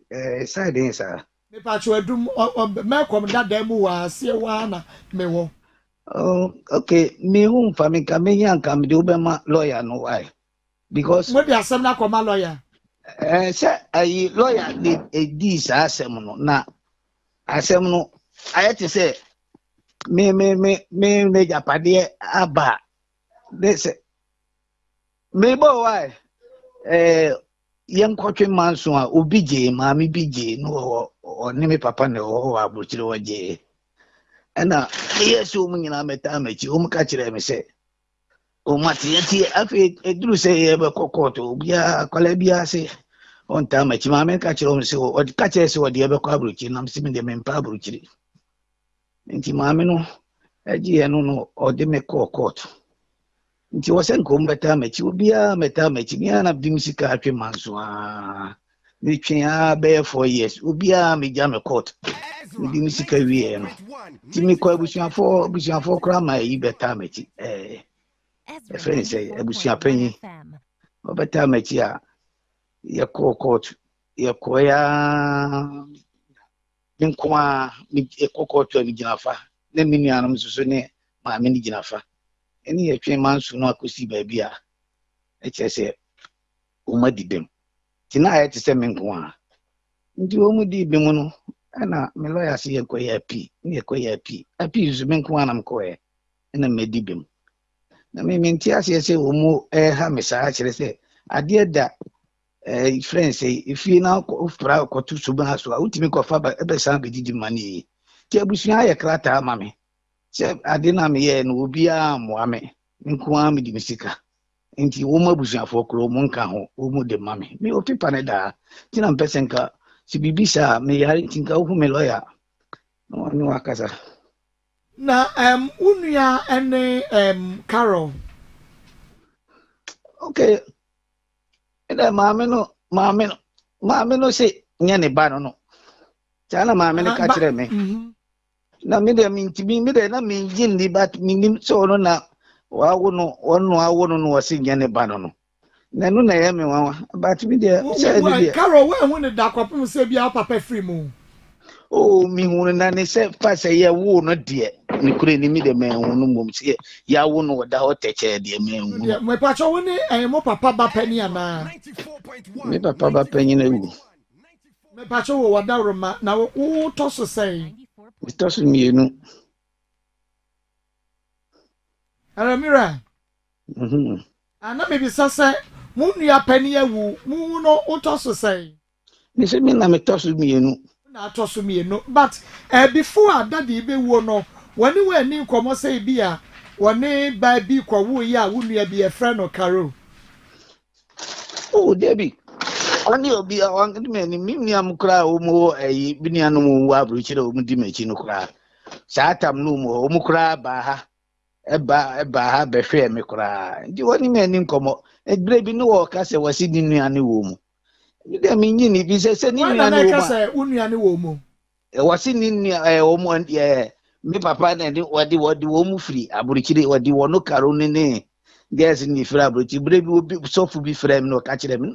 Eh, side in sir. Me pacho adum me kom dada mu wa se wa na me wo. Oh, okay. Me hu fa me ka me yan ka me de be ma lawyer no why? Because we be asem na koma lawyer. Eh, se ai lawyer need a dis asem no na asem no ayete se me me me me me japade aba this me boy eh young coaching man so obije mammy bj no or name papa no abrochiro j and uh yes woman in a metamage um catch them say oh mati yeti afi edru say ebe kokoto bia kwale bia say on time achi mammy catch them say or catch us what the ebe kwabrochi nam sim dem empa abrochiri nti mammy no eji enu no odeme kokoto nti wasen ko mbeta machi obia meta machi ni ana bimsika atwe manso a ni twen a be four years obia meja me court bimsika wie no ti mi ko abusuan for abusuan for kra mai beta machi eh e friend say abusuan panyi obeta machi a ye ko court ye ko ya nkoa e court to ginafa na mi nuanom susu ne ma me ni ginafa any a train man soon I could see baby. I say, Uma did them. Tonight to send me one. Do only the Bimono, and I may lawyer see a quay a pea, near quay a pea. A pea is mink one am quay, and I may dib him. I mean, Tiasia say, Umu, eh, Hamis, I actually say, I dear that. Eh, friend say, if you now go proud or two subas, I would make a father ever sound be did money. Tiabusia, a clatter, mammy. I didn't hear and will be a moame, and Kwame de Misica. And the woman was a folk, Moncaho, Umu de Mammy. Me or Pipaneda, Tinam Pessenka, Sibisa, may I think of whom a lawyer? No, no, Akasa. Now, um, Unia and um, Carol. Okay. And a mamma, mamma, mamma, say, Yanni Barano. Tana mamma, catch me. Na me dem ntimi me dem na me ngin ni bat minim so no na wa wo no ono awo no no wase ngene ba no no na no na ye me wa bat me dem se me dem Carol we hu ne da kwapem se bia papa free mu o mi hu na ne se fa se ye wo no de ne kure ni me dem me hu no mom se ya wo no da ho teche de me hu me pa cho wo ne e mo papa ba pani ana me papa ba pani na wu me pa cho wo wa da roma na wo to so sei it doesn't mean no. Aramira. Mhm. Ana me bi sase mu nua pani awu mu no otoso sai. Me se me na me toso mienu. Na toso mienu but eh before daddy be wo no wani wani nkomo sai bi a wani ba bi kwa wo yi a wo nua bi e friend no Carol. Oh Debbie. Oni obi a wanga me ni mimi amkura omo eh binia no mu abruchira omo di mechi no kura saatam no mu omo kura ba ha eba eba ha be hwe me kura ndi woni me ni nkomo ebre bi no wo ka se wasi di nuane wo mu de me nyi ni bi se se ni nuane wo ma se unuane wo mu e wasi ni nuane wo mu eh me papa na ndi wadi wadi wo mu free abruchira wadi wo no Carol ni ni guess ni free abruchira bre bi obi sofu bi frame no ka kire me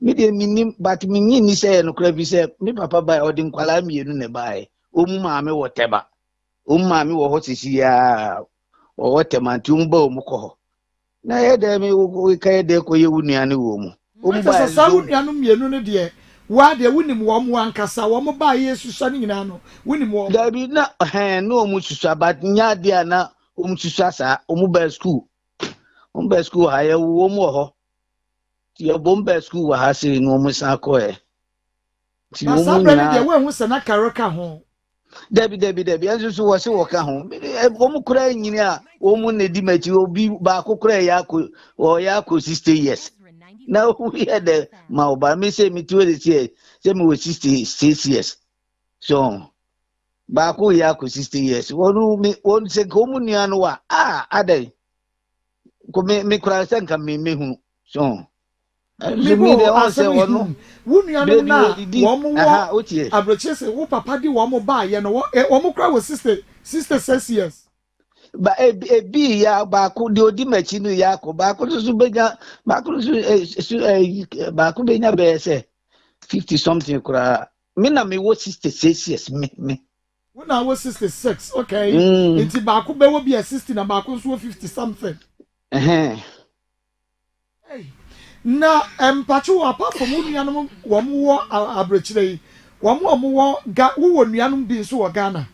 me de minim but me nyi ni say no kra bi say me papa bai odin kwala mienu ne bai omu maame woteba omu maame wo hotisi ya wo wotema ntumba omu ko na ye de me wo kai de ko ye wunuane wo mu omu bai so wunuane mienu ne de wa de wunim wo mu ankasa wo mu bai yesu so ne nyina no wunim wo da bi na eh na omu susu but nya de na omu susu asa omu bai school omu bai school ha ye wo mu ho your bomber school was hustling almost a coy. She was when was an acaraca home. Debbie, Debbie, Debbie, as you was walking home. A woman crying in a woman, the dimet will be Baco Crayaco or Yaco sixty years. Now we had the mouth by me say me twenty years, same with sixty six years. So Baco Yaco sixty years. One won't say Comunianoa. Ah, are they? Come me cry and come me who. So. Mimi de onse wono wunua no na womo wo abrochese wo papa di womo ba ye no womo kra wo sister sister six years ba e bi ya ba ku di odi machi no ya ko ba ku su beja ba ku su ba ku benya be se fifty something kra me na me wo sister six years me me wo na wo sister six okay nti ba ku be wo bi sixty na ba ku su fifty something eh eh na empachu apart from nuanum wo mo abrechire wo mo wo ga wo nuanum bi so wo Ghana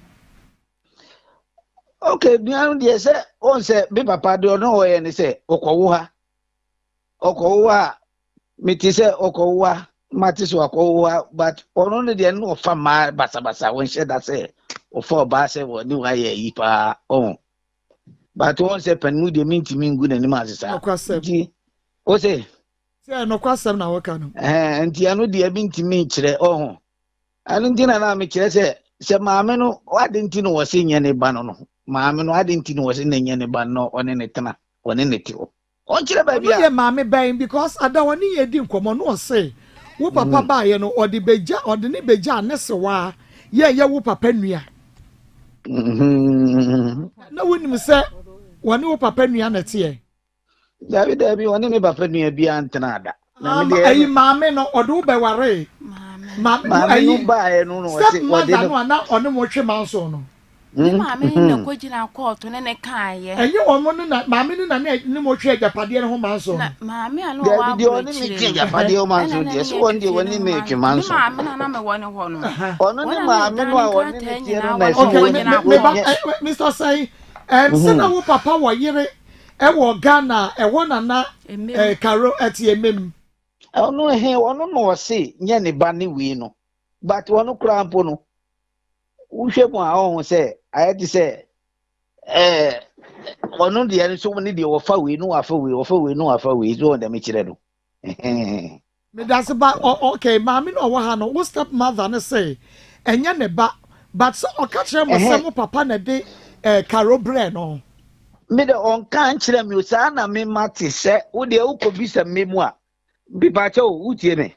okay nuanum de se on se be papa de no wo ye ni se okwowo ha okwowo ha Mitise okowa, Matis okowa, but only the no farmer basa basa when she that say or for basa or do I ipa on. But once a penwood the minty mean good animals. O say, say no quasam na wakano. And Tiano dear minty mintre on. I don't think I make say, say, Mamma, I didn't know was in any banano. Mamma, I didn't know was in any banano on any tana on any two. Because I don't want to do come on, say, whoop a papa, you know, or the beja or the nebeja, Nessawa, yeah, yeah, whoop a penya. No one say, one whoop a penya, that's here. David, there be one neighbor penya beyond another. Mamma, no, or do by worry. Mamma, I don't buy no one. Mammy, no question I'll call to any kind. And you are one that Mammy and I make no more check the Padia Homaso. Mammy, I know the only thing about the Oman, just one day when you make your man. I'm a one of one. Mister Say, and Sena Papa were here, and were Ghana, and one another Caro at your mim. I don't know here, one more say, Yanni Bandy Wino, but one crampono. Who shall one say? I had to say, eh, one of the other so many the offer we know after we offer we know after we do on the Michirado. That's about okay, Mammy or Wahano, what's that mother and say? And Yanne, but but so or catch them with some papa na day, eh, Caro Breno. Made on country Musana, me Matty said, would the oak be some memoir? Be Bacho, would you?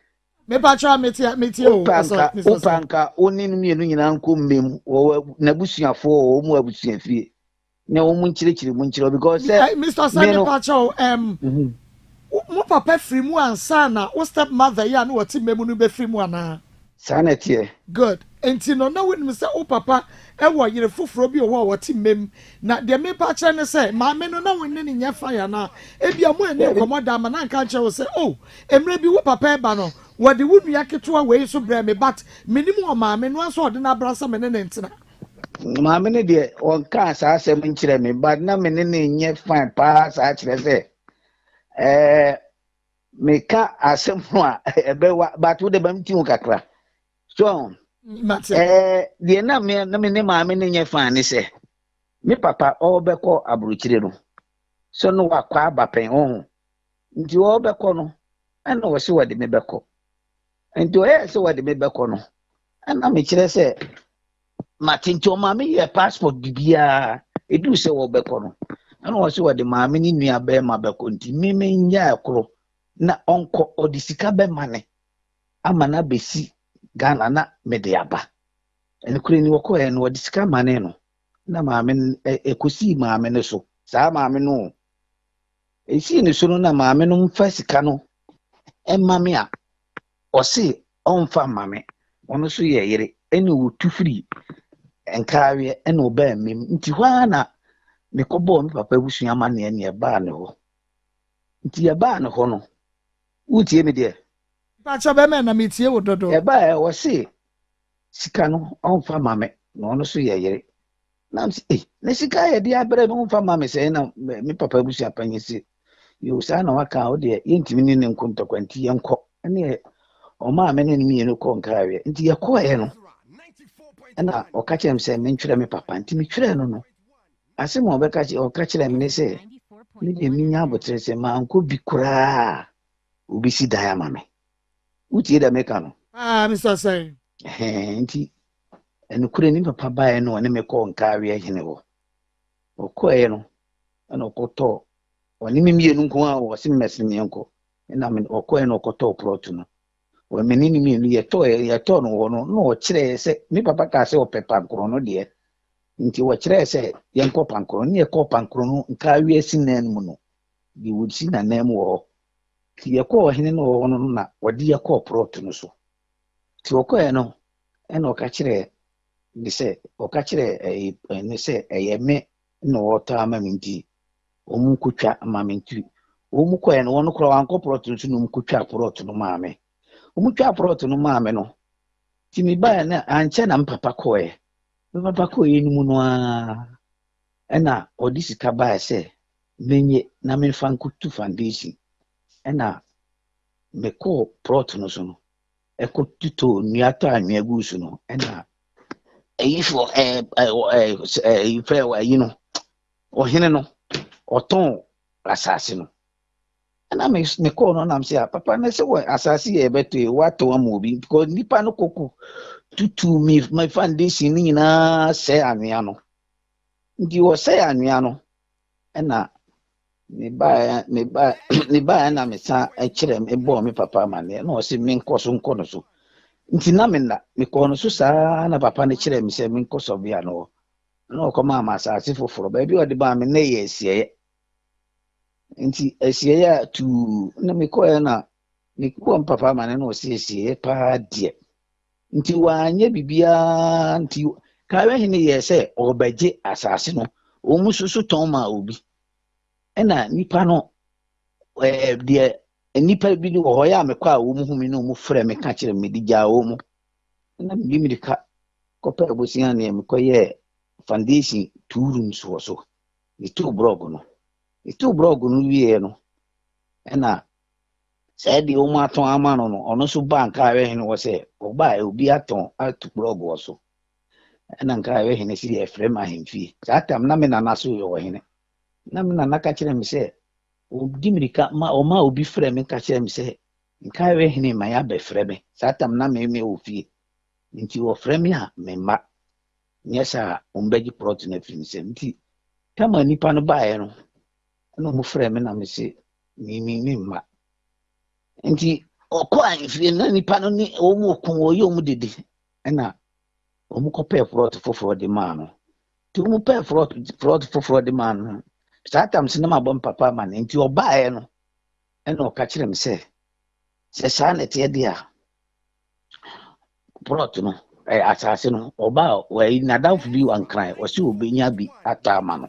Me patcha metia metia o opanka oni mienu nyina nko mem na busuafo o mu abusuafie na o mu nkirekire mu nkire because Mister Sami patcha em mo papa free mu ansa na o step mother ya na o ti memu no be free mu ana sanete good enti no na wonu se o papa e wo yire foforo bi o wo o ti mem na de me patcha ne se ma me no na wonu ni nya fire na e bia mu eni komoda ma na nka nche wo se oh emre bi wo papa e ba no what the wood to away so brave, but minimum or mammy, no saw the Nabrasa Menintina. Mammy, dear, on cars, I said, Minchiremi, but no meaning yet fine pass, actually say. Eh, make a simple, but with the Bantu Cacra. So, eh, the enemy, no meaning, mammy, and yet fine, they say. Me papa, all beco a bruchero. So no, I quab a pain on. Do all becono, and no, so what the mebeco. And to air so what the baby corner. And I'm a say, Martin to mammy, a passport, bibia, it do so or becono. And also what the mammy near bear my beconti, mimi, yacro, na uncle or the sicabe money. Amana be see, Ganana, mediaba. And the queen will call and what disca maneno. Na mammy, a cusi, mammy, so, Sammy no. A scene is soon a mammy, no first canoe, and mammy. Or say, on farm, mammy, on a suye, any wood too free, and carry and obey me, Tijuana, Micobon, papa, wishing a money and your barno. Tia barno, Hono. Would you, my dear? Patch of a man, I meet you, daughter, by or say, Sicano, on farm, mammy, on a suye. Nancy, Nessica, dear, bread on farm, mammy, saying, me papa, wishing a penny, you sign our cow, dear, intimate and consequent, young cock, and yet. O ma mene ni mienu ko nkawe nti yakoye no na okache em se mentwere me papa nti metwere no no ase mo be kache okache le mene se ni de minya abotre se ma anko bi kura obi si daya ma me uti da meka no ah Mister Say eh nti enukure ni papa bae no ne me ko nkawe hene wo okoye no na okoto oni mimienu nko a wo se mesi me nko na me okoye no okoto proto no when many men yet toy, a ton or no chile, me papa can say or pepper crono dear. Into what chile say, young cop and crony, cop and crono, and carry a sin and mono. You would see a name war. Tia call him or no, what dear cop brought to no so. Tiocoeno, and or catcher, they say, or catcher a and they say a me no time in tea. Omukucha, mammy, too. Omuka and one crow uncle brought to no kucha brought to no mammy. Umucha proto no mame no. Timi ba na anche na mpapa koe. Mpapa koe ni munwa. Ena odisi kaba se menye na memfa nkutu foundation. Ena meko prot no so no ekotito nuato anwegu so no e na eyifo eh eh ifre wa yi no ohene no oton asase no na me meko no na me say papa na say asase e beto e wato am obi because nipa no koku tutu me my foundation ni na say anwea no ndi wo say anwea no e na me ba me ba me ba na me san e kire me bo me papa mane na o se me nkoso nkono so nti na me na me ko no so sa na papa ne kire me se me nkoso bia no na o ko ma ma sa se foforo ba bi o de ba me na ye asiye nti asiye ya tu na me ko ya na me ko papa mane na o se asiye pa de nti wa anya bibia nti ka we hene ye se o baje asase no o mususu ton ma obi ena nipa no eh de nipa bi ni ho ya me kwa wo mu hu me no mu frɛ me ka kire me di gya wo mu na bi mi di ka ko pa bo sian ne me ko ye foundation two rooms wo so ni two brogo no ni two brogo no wie no ena se di wo ma ton ama no no ono so bank a we hene wo se wo ba e obi aton atu brogo wo so ena nka we hene si e frɛ ma hemfi sa tam na me na na so yo hene na me na na ka kire me se obi mirika ma o ma obi frɛ me ka kire me se nka we hene ma ya be frɛ me satam na me me ofie nti wo frɛ me a me ma nyesa ombeji prot na firi me se nti kama nipa no bae no na mo frɛ me na me se mi mi mi ma nti okwa ifiri na nipa no ni o mu okun o yo mu dede na o mu kopɛ prot foforo de ma no to mu pay for fraud for the man sometimes na mabom papa man nti obae no e no ka kire me se se sanity e dia fraud no e asase no oba we na down for you and cry o se obenya bi atama no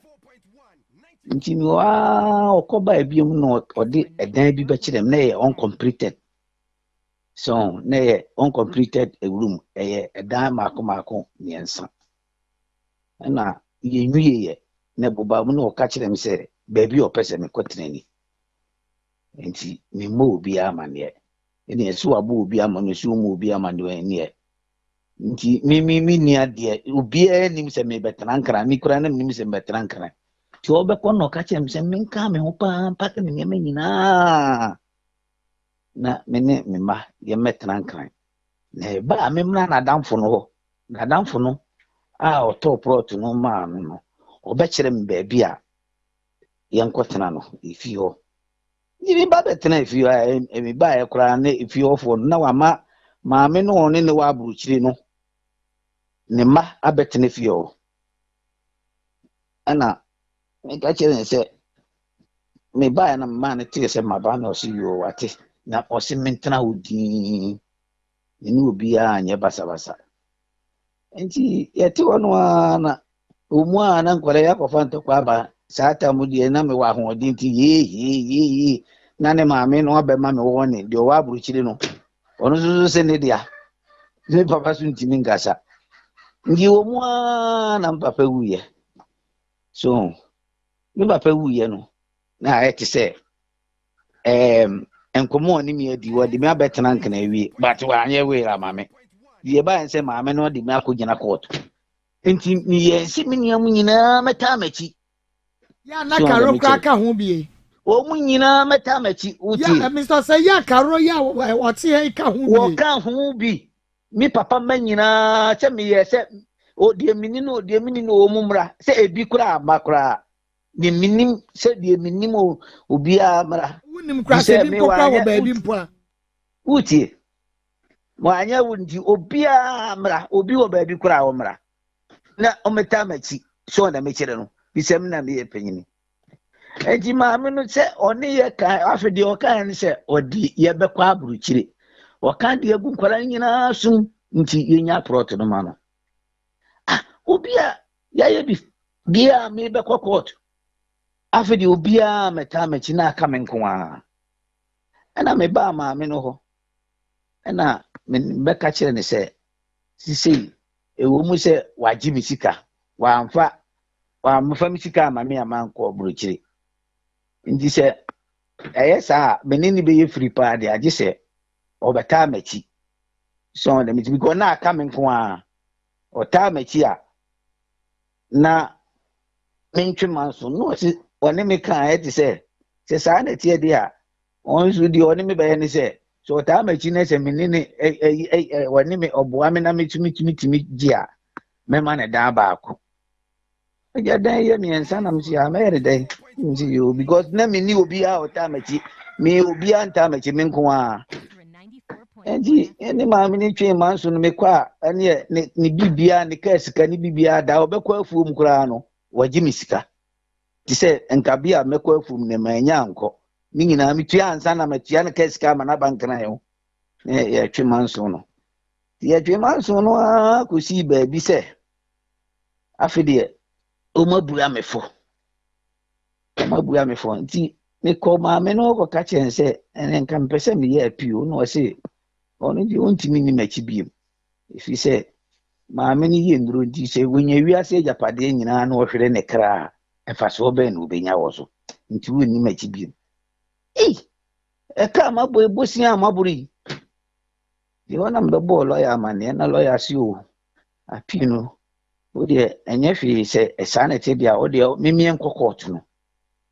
nti mi wa okoba e bi mu no odi edan bi be kire me na e uncompleted so na e uncompleted e room e edan mako mako nyensa na ye nwiye na boba mu no ka kire me se baby o pese me kwotenani enti me mo obi amane e na so abo obi amane so mo obi amane ne enti mi mi mi ni ade obi e nim se me betran kra mi kra na mi se betran kra ti o be ko no ka kire me se me nka me ho pa pa ka me nyama nyina na me ne me ma ye metran kra na ba me mra na damfo no ho na damfo no ah oto prot no ma no obekire me baabi a yenkotena no ifi ho ni ba betena ifi a me ba e kura na ifi ho fo na wa ma ma me no ne ne wa aburuchiri no ne ma abetena ifi ho ana me ka chere se me ba na ma ne tie se ma ba na o si yo wate na o si mentena odi ni obi a anye basa basa nti yati wono ana umwa na nkwale yakofa ntokwa ba saata mudie na me wa hodi nti ye ye ye na ne maame no abema me wo ne de wa buruchiri no ono zuzu se ne dia ne papa su ntimi ngasa ngi umwa na papa wuye so ne papa wuye no na ayeti se em enkomo oni mi adi wo de me abetena nkana wi but wa anye we la maame ye ba ense maame no de ma akogina court enti ni ye se menia munyina meta machi ya na karo kra ka ho bie o munyina meta machi uti ya Mister say ya karo ya oti he ka ho bie wo ka ho bi mi papa manyina che mi ye se o de mini no de mini no omumra se ebi kura makura ni minim se de minim o obi amra wonim kra se bi pokwa wo ba bi mpoa uti Mwanya wundi obia mra obi wo baabi kura wo mra na ometa machi so na mechire no bisem na me yepenyini enti maame no se oni ye kan afede o kan ni se odi ye bekwa aburuchire o kan de agu nkwara nyina sum nti yenya prot no ma no ah obia ya ye bi bia me bekwa court afede obia meta machi na aka menko a ana me ba maame no ho ana men beka kire ne se sisi ewo mu se waji mi sika wa amfa wa amfa mi sika ama me amanko oburuchire ndi se Yes, ah, menini be free party. I just say, over time, so the meeting go now coming for or time at here. Now, mention Manson, no, one name can't say, says I net here, dear. Only with the only by any say, so time at China's and menini a one name of woman I meet to meet to meet to meet, dear. Memman a dabaco. I get there, hear me and son, I'm see, I'm every day. You because Namini will be out time at me will be on time at Minkoa. And the any mammy train months on Mequa, and yet Nibia, Nicas, can be a Daubequa from Grano, or Jimiska. She said, and Cabia Mequa from the Mayanco, meaning I'm Tian Sana Matiana Cascam and Abancanayo. Eh, three months on. The three months on, I could see baby, sir. After dear, Oma Buamefo. Oma Buamefo, and tea. Me call my men over catch and say, and then can present me here, pew, no, I say, only the only mini match beam. If you say, my many in Rudy say, when you are say your padding in an or in a cra, and fast open will be now also into a new match beam. Eh, a come up with Bosnia Maburi. The one I'm the ball lawyer man, and a lawyer as you, a pino, oh dear, and if he say a sanitary audio, Mimi and Cocotno,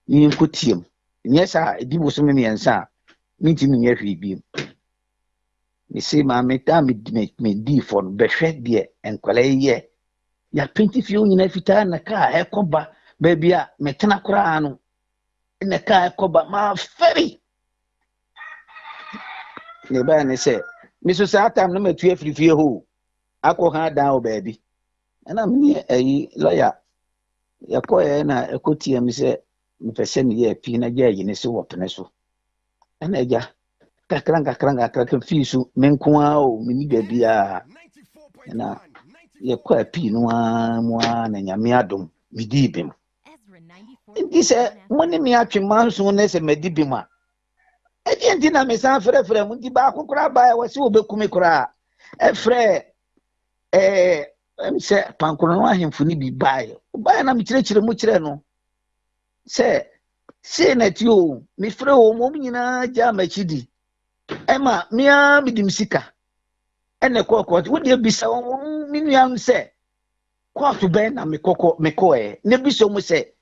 you could him. Yes, I did was me and sir, meeting every beam. You see, my metam make me D for Beshet dear and Colay ye. Ya painty few in every time a car, a cobba, baby, a metanacrano, in a car, a cobba, my ferry. The baron said, Missus Atam, number two, every few who I call her down, baby. And I'm near a lawyer. Ya coy and a cotier, Miss. Person here, Pina Jay in a sewer peneso. And a ja, Cacranga cranga crackfisu, Menquao, Minibia, and I, you're quite Pinoan, one, and your meadum, Midibim. And this money me out your man soon as a Medibima. I can't dinner, Miss Alfred, when the Baku crab by was so becumicra. A fray, eh, I'm say, Pancrona him for Nibi by. By an amateur mutreno. Say, say that you, me fro, Momina, Jamachidi. Emma, mea bidim sika. And the cocoa, would there be so minion say? Quart to Ben and Mecoco, Mecoe, Nebiso must say.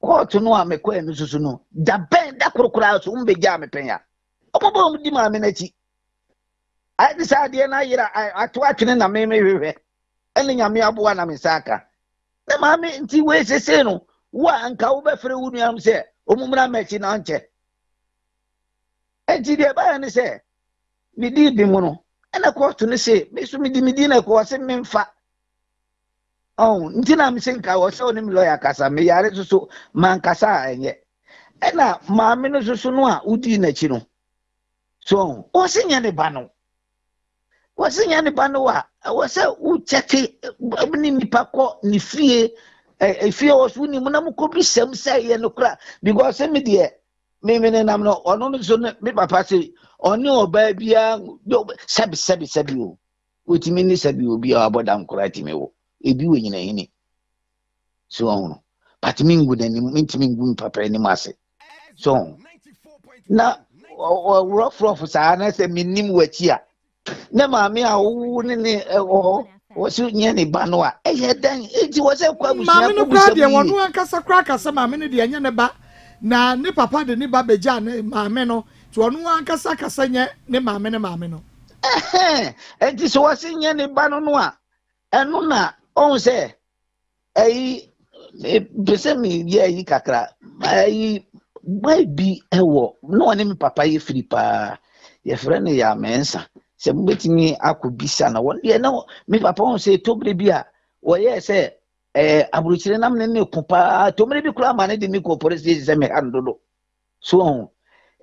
Quart to no, I'm a quaint, Susuno. Da Ben, da crocodile, umbe jam a payer. Obom di mammachi. I decided, and I, I twat in a meme river. And in a mea buana misaka. The mammy in tea ways a seno. One cowboy for William said, Omumra Machin Anche. And did the baron say, Me did the mono, and a quarter to say, Miss Medina was a men fat. Oh, Dinam Sink, I was so named lawyer Casa, me are so man Casa, and yet. And now, my minister Sunua, Udina Chino. So, was in any banner? Was in any banner? I was a wood checky, Babini Paco, ni fee. If you was winning, Munamu could be some say and cry because send me dear. Maybe I'm not on only so make my passy or no baby. Sabby sabby sabby you. Which means sabby will be our bottom correcting me. If you in any so on, but mean good and minting good papa any mass. So now rough rough, I say, meaning wet here. Never me, I wouldn't. Was you near the banner? I had done it was a quack, mammy, no problem. One who has a crack as a mammy, the Anyanaba. Now, ne papa, the Nibabejan, mameno, to one who has a cassania, ne mamma, mameno. Eh, and this was in the banner, and Nuna, oh, say, eh, present me, yea, cacra. I might be a war. No one named Papa, you flipper, your friend, your mensa. Some waiting me, I could be sana. One, you know, me papa say, Tobri beer. Well, yes, eh, I'm rich and I'm new papa. Tommy Cram and the Miko police is a mehando. So,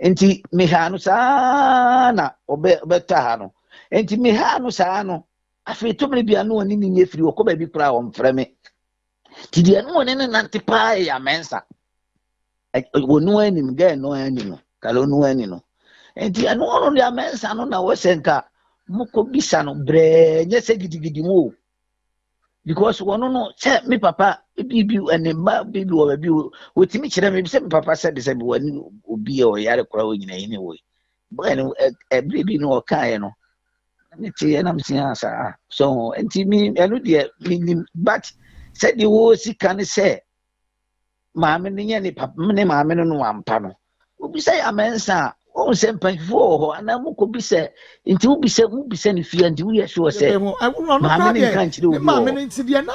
Enti Mehanusana, or Bertano, Enti Mehanusano. I feel Tommy be a no one in the free or come be crown from me. Did you know any antipie a mensa? I will know any again, no animal, Calono animal. And the unknown men's and our center Mokobisano bread, yes, I did move. Because one no, said me, Papa, if you and a baby will be with me, Papa said, is everyone will be or yard crowing anyway. But a breeding or kind, and I'm saying, sir. So, and to me, I do but said the words he can say, Mamma, any papa, mamma, and one panel. Would be say, Amen, sir. Oh, seven point four, and I would be said, it will be said, will be sending fear and do as you were saying. I will not have any country, mamma, and Sidiana.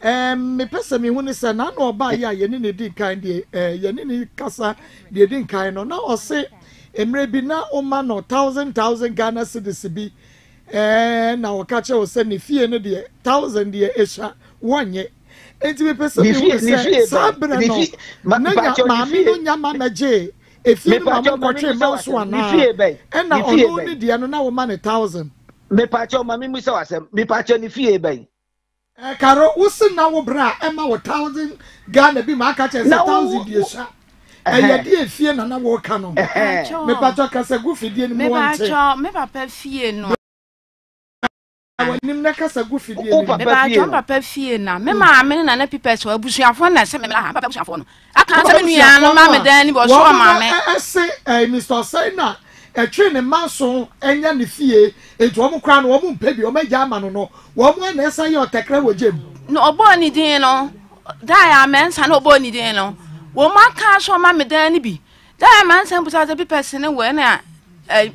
Um, person me when it's an annual by ya, you need kind, you need Casa, you didn't kind, or now, or say, and maybe now, oh man, or thousand thousand Ghana citizens be, and our catcher was sending fear and a thousand year Esha one year. And to be person, Sabrina, Mammy, Yamma J. If you don't have a one, and now only the annual man a thousand. Me patcho, Mammy, we saw us, me patcho, if you obey. Caro, what's now, bra? Emma, a thousand Ghana be my catcher, a thousand years. And your dear fear, and I walk on. Mepacho has a goofy dear, maybe I pet fear. No, I will name like us a goofy dear. I jump a pet fear now. Mamma, I mean, an epipetual bush. You have one and seven. I have a phone. I can't tell me, I know, mamma, then it was all mamma. I say, Mister Saina. A train a manson and yan the fee, a drum crown woman, baby, or my yaman, no one else. I your tecra with Jim. No, bonny dino, diamonds, and no bonny dino. Well, my cash or mammy danny be. Diamonds and put out a bit person and when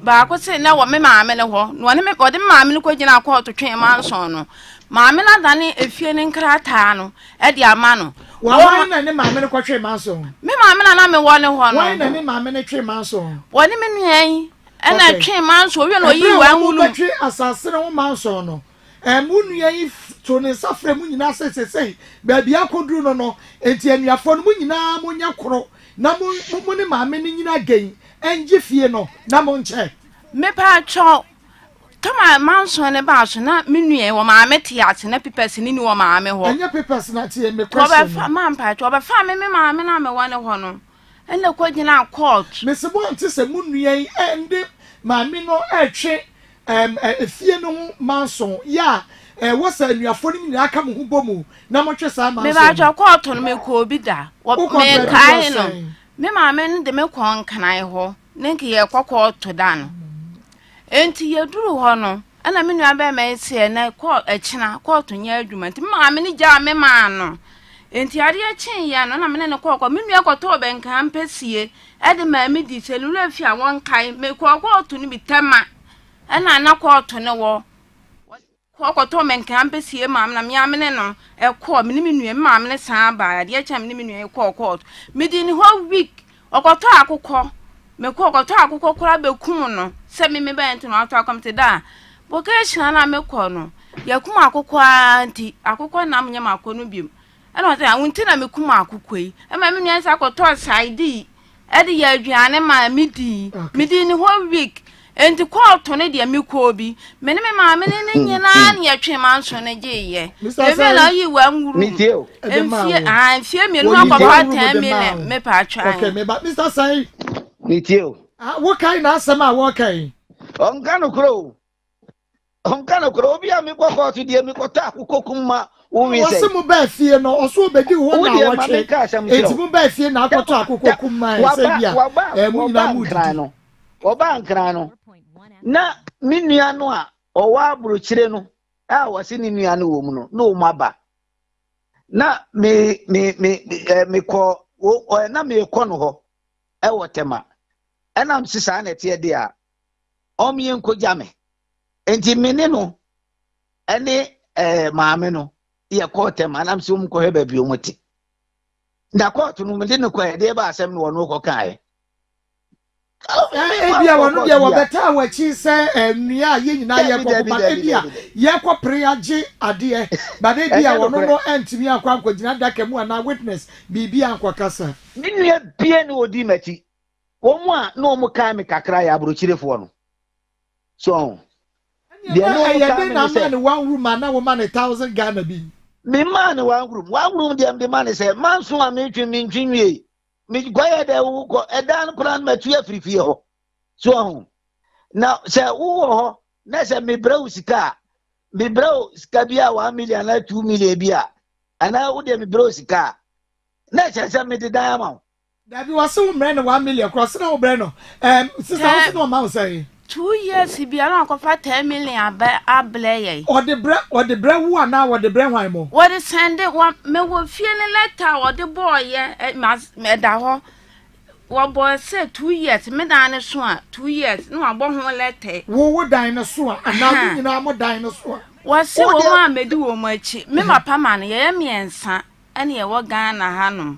I could say now what my mamma and a war, one of the mammy look in our court to train manson. Mamma Danny, a feeling cratano, at the amano. Why not any mamma quatrain manson? Me mamma and I'm a one and one. Why not any mamma and a train manson? What do you mean, eh? And I train manson, you know, you and would treat assassin on manson. And moon ye to the suffering moon in assets, say, baby, I could do no, and ten your phone moon in a moon your crow. No moon, mamma, in a game, and Jiffiano, Namonche. Me pa chalk. Come on, Manson and Basson, not Minnie, or my metiats and epiperson in your mammy, and your papers not here, my mampa, or a family, my mamma, and I'm a one of honor. And the question I called Mister Bontis and Munrie and Mammy no etche, and a fiano Manson, ya, and what's a new phone in the Akam Hubomu, no much as I'm a quarter, milk will be there. What may I know? Me, mamma, the milk on can I ho, Ninky a cock to Dan. Enti ye duru hono ana me nua ba me se na ko echina ko to nya adwuma nti ma me ni ja me ma no enti ade echen ya no na me ne ko ko me nua ko to ben kan pesie e de ma me di cellular fi a won kai me ko ko to ni bitema ana na ko to ne wo ko ko to men kan pesie ma me na me amene no e ko me ni me nua ma me san ba ade echen me ni me nua ko ko me di ni ho week okoto akoko me ko ko to akoko kura be kum no se me me ba nti no ato akom te da bo ka chira na me ko no ya kum akoko anti akoko na mnya ma ko no biem ana o te a wunti na me kum akoko yi e ma me nyan sa ko to side e de ya aduane ma me di me di ni ho week enti ko to ne de me ko bi me ne me ma me ne nyina na ya twe ma nso ne je ye e be la yi wa nguru me tie o a fie me no akoko ten million me pa twa okay me ba Mister Sai Nitio. Ah, what kind of summer work? On Cano Crow. On Cano Crow, we are me walk to the Mikota, Ukokuma, who is some of Bethia, or so Betty, who are watching cash and it's Mumbethia, Nakota, Ukokuma, and Mubancrano. Or Bancrano. Na, Minianoa, or Wabru Chireno. I was in Miniano woman, no Maba. Na, me, me, me, me call, or na me Conoho, Ewatema. And I'm Sisana, dear dear. Omi and Kojame. And Timinino. And eh, Mameno. Ye caught them, and I'm soon cohebe beauty. Now, caught to Numidinoque, dear Bassam, no cocaine. Oh, maybe I will know better what she said, and yeah, you know, Yako prayer, J, a dear. But maybe I will know, and to me, I can't go to Nadakamua, witness, B B and Quacassa. Didn't you appear no dimity? One no more kind cry abrochire for no. So, there one room, and now man a thousand Ghana be. Me man one room, one room, the man is a man, so I made him in Jimmy. Me quiet, I will go a damn crown material free fear. So, now, sir, oh, that's a me bro sika. Me bro scabia one million, like two million beer. And I would have me bro sika. That's a me the diamond. That you are so brand one million cross no brand. Um, sister, what's no amount say? Two years he be around for ten million by a blay. Or the bread or the bread who are now or the bread why more. What is send it one me will feel a letter or the boy, yeah, it must me that ho. What boy said two years, me dinosaur, two years, no, I won't letter. Who dinosaur? And now you know I'm a dinosaur. What so one may do much? Me my paman, yeah, me and son, and here what gun a hanum.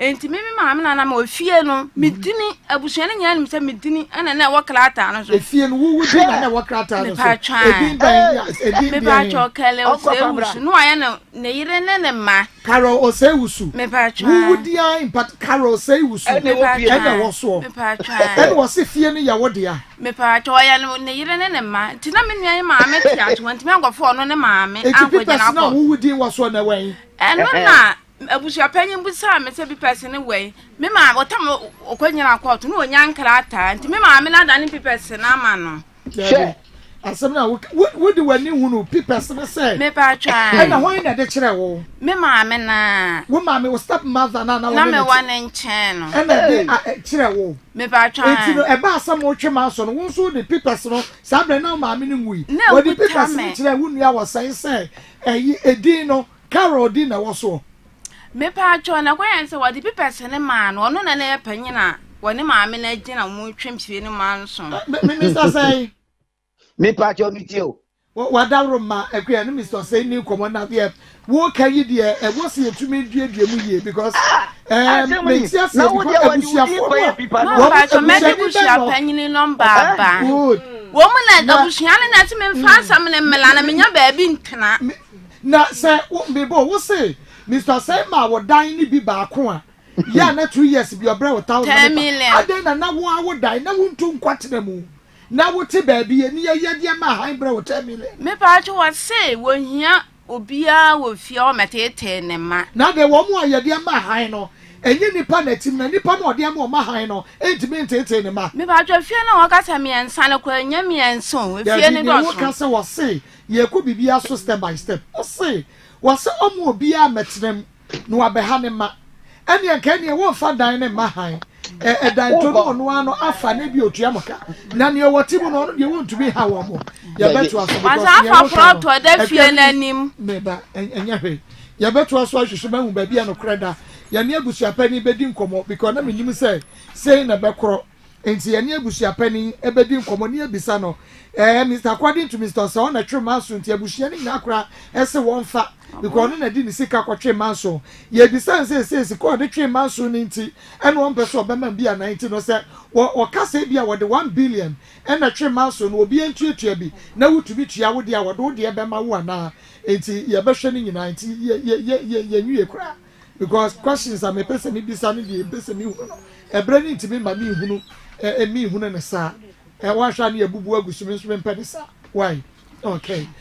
Enti mimi maamna na ma ofie no medini abusuane nya nim se medini ana na wo krata no so ofie no wo wudi na na wo krata no so edin ban edin me ba cho kale o se wusu no aye na ne yire ne ne ma Carol o se wusu me ba cho wudi an but Carol se wusu e na wo so me ba cho e wo se fie no ya wo dia me ba cho aye no ne yire ne ne ma ti na me nyan maame ti ato nti me agofo no ne maame anko je na ko wudi wo so na wan e no na abusu apanyin busa me se bi person we me ma otam okwanyira court no onyan krata nti me ma me na dane bi person ama no she asem na wo di wani hunu bi person se me ba twa na ho na de kire wo me ma me na wo ma me wo step mother na na me wan nche no e na de kire wo me ba twa nti no e ba asem wo twem aso no wo so de bi person sabre na ma me nwi wo di bi person kire wo nua wo sai se e edin no Carol di na wo so me pacho na kwanya se wadi pepese ne ma no no na na yepanyina woni maame na gina mu twemfie ne ma nso me Mister Say me pacho ni tie o wadawro ma akwa ne Mister Say ni komo na be wo ka yi de e wo se etumi duedue mu ye because em me tie se na wo de wadi wo be pacho wo pacho me de ku sha panyini number ba wo mu na dabusua ne na te me fa asam ne mela na me nya ba bi ntena na se me bo wo se Mister Sema was dying be back one. Yeah, not two years be your brother thousand. Ten million. I then another one would die. Now won't two quite the moon. Now what baby and yeah, yeah, yeah, my high brow ten million. Me pacho was say when here Obia will fear matete ma. Now the one more yeah, dear my no. And you nipa na tim na nipa na ode ama o mahan no entime entete ne ma me ba dwafie na wakasa me ensa na kwa nya me enso efie ne do so wakasa wose ye ko bibia so step by step wose wose omo obi a metrem no abeha ne ma ene enka ne wo fa dan ne mahan e dan to no no ano afa ne bi otua moka na ne wo tim no ye won't be ha wo mo ye beto aso because ye afa pro to da fie na nim me ba enya hwe ye beto aso ahwehwe mahu ba bia no kreda yani abusia pani bedi nkomo because na menim say say na bekro enti yani abusia pani ebedi nkomo ne abisa no eh Mister According to Mister So na twe manso enti abusia ne na akra ese won fa because no na di ni sika kwatwe manso ye abisa say say sika de twe manso ne enti ene won person obema bia na enti no say wo kasa bia wo de one billion ene twe manso no obi entuetua bi na wutubi tua wo de a wo de wo de ebema wo ana enti ye behwe ne nyina enti ye ye ye ye nwie kra because questions are me person me disani the person me e brani ntimi ma me hunu e me hunu ne sa e wa hwa na ebubu agusume nsume mpa ne sa why okay